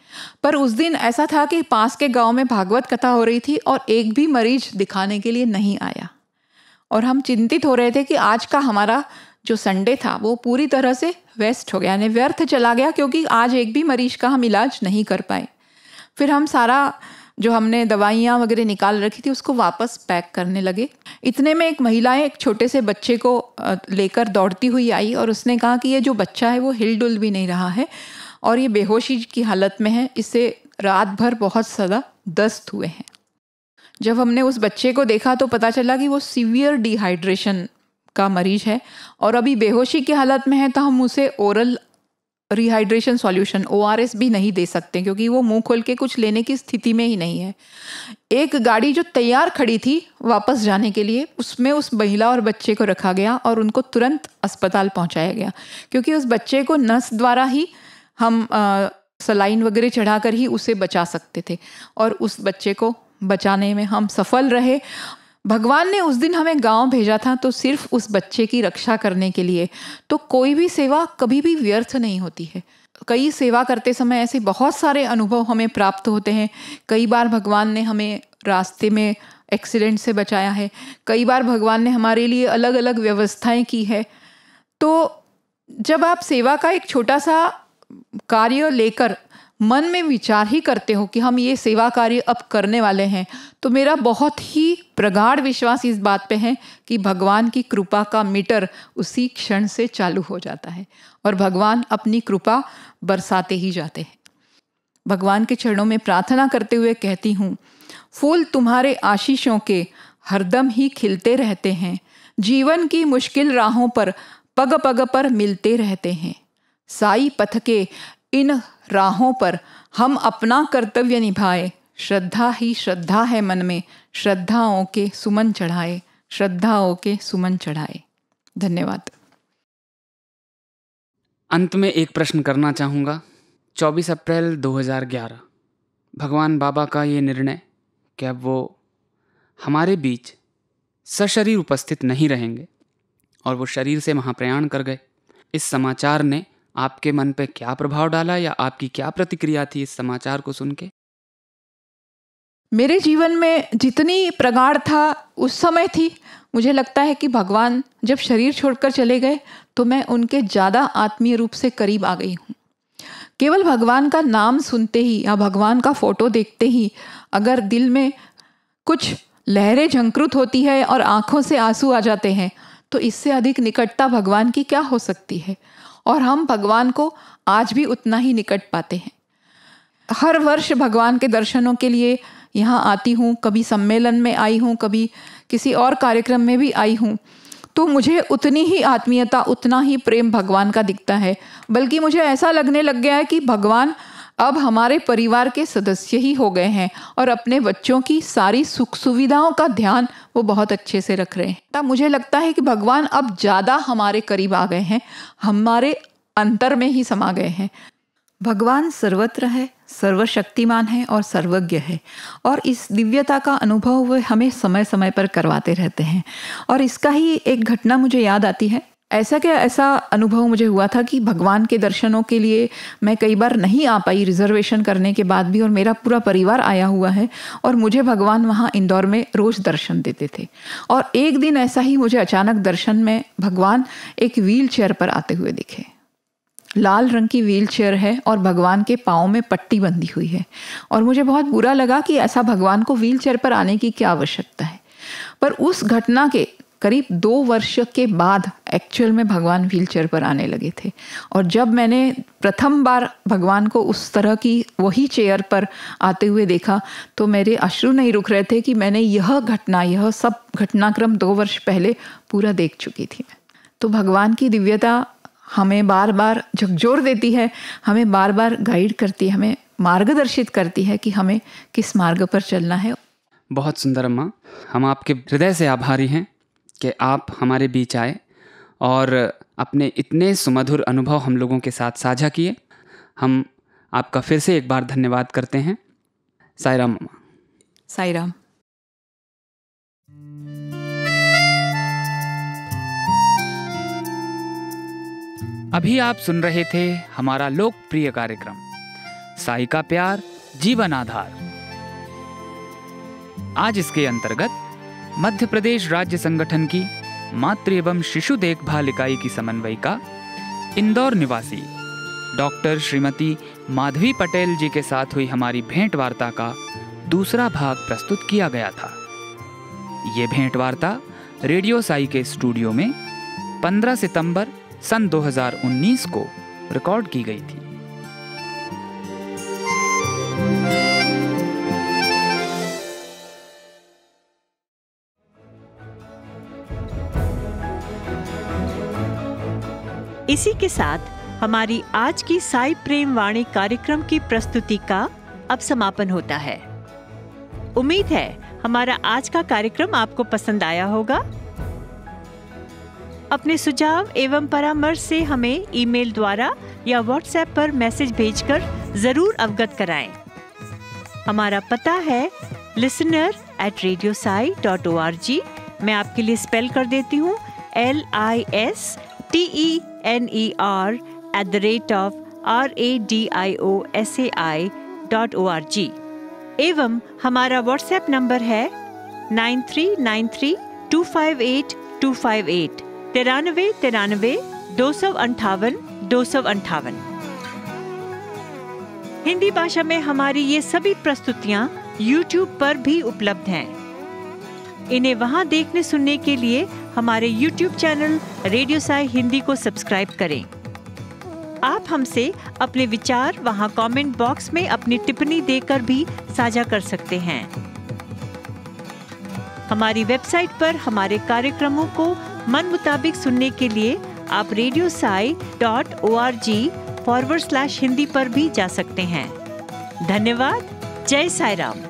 पर उस दिन ऐसा था कि पास के गांव में भागवत कथा हो रही थी और एक भी मरीज दिखाने के लिए नहीं आया, और हम चिंतित हो रहे थे कि आज का हमारा जो संडे था वो पूरी तरह से वेस्ट हो गया, यानी व्यर्थ चला गया, क्योंकि आज एक भी मरीज का हम इलाज नहीं कर पाए। फिर हम सारा जो हमने दवाइयाँ वगैरह निकाल रखी थी उसको वापस पैक करने लगे। इतने में एक महिलाएं एक छोटे से बच्चे को लेकर दौड़ती हुई आई और उसने कहा कि ये जो बच्चा है वो हिलडुल भी नहीं रहा है और ये बेहोशी की हालत में है, इससे रात भर बहुत ज़्यादा दस्त हुए हैं। जब हमने उस बच्चे को देखा तो पता चला कि वो सीवियर डिहाइड्रेशन का मरीज है और अभी बेहोशी की हालत में है, तो हम उसे ओरल रिहाइड्रेशन सॉल्यूशन ओआरएस भी नहीं दे सकते, क्योंकि वो मुंह खोल के कुछ लेने की स्थिति में ही नहीं है। एक गाड़ी जो तैयार खड़ी थी वापस जाने के लिए, उसमें उस महिला और बच्चे को रखा गया और उनको तुरंत अस्पताल पहुंचाया गया, क्योंकि उस बच्चे को नस द्वारा ही हम सलाइन वगैरह चढ़ाकर ही उसे बचा सकते थे, और उस बच्चे को बचाने में हम सफल रहे। भगवान ने उस दिन हमें गांव भेजा था तो सिर्फ उस बच्चे की रक्षा करने के लिए। तो कोई भी सेवा कभी भी व्यर्थ नहीं होती है। कई सेवा करते समय ऐसे बहुत सारे अनुभव हमें प्राप्त होते हैं। कई बार भगवान ने हमें रास्ते में एक्सीडेंट से बचाया है, कई बार भगवान ने हमारे लिए अलग अलग व्यवस्थाएं की है। तो जब आप सेवा का एक छोटा सा कार्य लेकर मन में विचार ही करते हो कि हम ये सेवा कार्य अब करने वाले हैं, तो मेरा बहुत ही प्रगाढ़ विश्वास इस बात पे है कि भगवान की कृपा का मीटर उसी क्षण से चालू हो जाता है और भगवान अपनी कृपा बरसाते ही जाते हैं। भगवान के चरणों में प्रार्थना करते हुए कहती हूँ, फूल तुम्हारे आशीषों के हरदम ही खिलते रहते हैं, जीवन की मुश्किल राहों पर पग पग पर मिलते रहते हैं। साई पथ के इन राहों पर हम अपना कर्तव्य निभाए, श्रद्धा ही श्रद्धा है मन में, श्रद्धाओं के सुमन चढ़ाए, श्रद्धाओं के सुमन चढ़ाए। धन्यवाद। अंत में एक प्रश्न करना चाहूँगा। 24 अप्रैल 2011 भगवान बाबा का ये निर्णय, क्या वो हमारे बीच सशरीर उपस्थित नहीं रहेंगे और वो शरीर से महाप्रयाण कर गए, इस समाचार ने आपके मन पे क्या प्रभाव डाला या आपकी क्या प्रतिक्रिया थी इस समाचार को सुन के? मेरे जीवन में जितनी प्रगाढ़ था उस समय थी। मुझे लगता है कि भगवान जब शरीर छोड़कर चले गए तो मैं उनके ज़्यादा आत्मीय रूप से करीब आ गई हूँ। केवल भगवान का नाम सुनते ही या भगवान का फोटो देखते ही अगर दिल में कुछ लहरें झंकृत होती है और आँखों से आंसू आ जाते हैं, तो इससे अधिक निकटता भगवान की क्या हो सकती है। और हम भगवान को आज भी उतना ही निकट पाते हैं। हर वर्ष भगवान के दर्शनों के लिए यहाँ आती हूँ, कभी सम्मेलन में आई हूँ, कभी किसी और कार्यक्रम में भी आई हूँ, तो मुझे उतनी ही आत्मीयता, उतना ही प्रेम भगवान का दिखता है। बल्कि मुझे ऐसा लगने लग गया है कि भगवान अब हमारे परिवार के सदस्य ही हो गए हैं और अपने बच्चों की सारी सुख सुविधाओं का ध्यान वो बहुत अच्छे से रख रहे हैं। तब मुझे लगता है कि भगवान अब ज़्यादा हमारे करीब आ गए हैं, हमारे अंतर में ही समा गए हैं। भगवान सर्वत्र है, सर्वशक्तिमान है और सर्वज्ञ है, और इस दिव्यता का अनुभव वे हमें समय समय पर करवाते रहते हैं। और इसका ही एक घटना मुझे याद आती है। ऐसा अनुभव मुझे हुआ था कि भगवान के दर्शनों के लिए मैं कई बार नहीं आ पाई, रिजर्वेशन करने के बाद भी, और मेरा पूरा परिवार आया हुआ है और मुझे भगवान वहाँ इंदौर में रोज़ दर्शन देते थे। और एक दिन ऐसा ही मुझे अचानक दर्शन में भगवान एक व्हील चेयर पर आते हुए दिखे। लाल रंग की व्हील चेयर है और भगवान के पाँव में पट्टी बंधी हुई है, और मुझे बहुत बुरा लगा कि ऐसा भगवान को व्हील चेयर पर आने की क्या आवश्यकता है। पर उस घटना के करीब 2 वर्ष के बाद एक्चुअल में भगवान व्हीलचेयर पर आने लगे थे। और जब मैंने प्रथम बार भगवान को उस तरह की वही चेयर पर आते हुए देखा तो मेरे अश्रु नहीं रुक रहे थे कि मैंने यह सब घटनाक्रम 2 वर्ष पहले पूरा देख चुकी थी। तो भगवान की दिव्यता हमें बार बार झकझोर देती है, हमें बार बार गाइड करती है, हमें मार्गदर्शित करती है कि हमें किस मार्ग पर चलना है। बहुत सुंदर अम्मा, हम आपके हृदय से आभारी हैं कि आप हमारे बीच आए और अपने इतने सुमधुर अनुभव हम लोगों के साथ साझा किए। हम आपका फिर से एक बार धन्यवाद करते हैं। साई राम अम्मा। साई राम। अभी आप सुन रहे थे हमारा लोकप्रिय कार्यक्रम साई का प्यार जीवन आधार। आज इसके अंतर्गत मध्य प्रदेश राज्य संगठन की मातृ एवं शिशु देखभाल इकाई की समन्वयिका इंदौर निवासी डॉक्टर श्रीमती माधवी पटेल जी के साथ हुई हमारी भेंट वार्ता का दूसरा भाग प्रस्तुत किया गया था। ये भेंट वार्ता रेडियो साई के स्टूडियो में 15 सितंबर सन 2019 को रिकॉर्ड की गई थी। इसी के साथ हमारी आज की साई प्रेम वाणी कार्यक्रम की प्रस्तुति का अब समापन होता है। उम्मीद है हमारा आज का कार्यक्रम आपको पसंद आया होगा। अपने सुझाव एवं परामर्श से हमें ईमेल द्वारा या व्हाट्सएप पर मैसेज भेजकर जरूर अवगत कराएं। हमारा पता है listener@radiosai.org। मैं आपके लिए स्पेल कर देती हूँ listener@radiosai.org एवं हमारा व्हाट्सएप नंबर है 9393258258 9393 258 258। हिंदी भाषा में हमारी ये सभी प्रस्तुतियाँ YouTube पर भी उपलब्ध हैं। इन्हें वहाँ देखने सुनने के लिए हमारे YouTube channel radio Sai Hindi को सब्सक्राइब करें। आप हमसे अपने विचार वहाँ कमेंट बॉक्स में अपनी टिप्पणी देकर भी साझा कर सकते हैं। हमारी वेबसाइट पर हमारे कार्यक्रमों को मन मुताबिक सुनने के लिए आप radiosai.org/hindi पर भी जा सकते हैं। धन्यवाद। जय साई राम।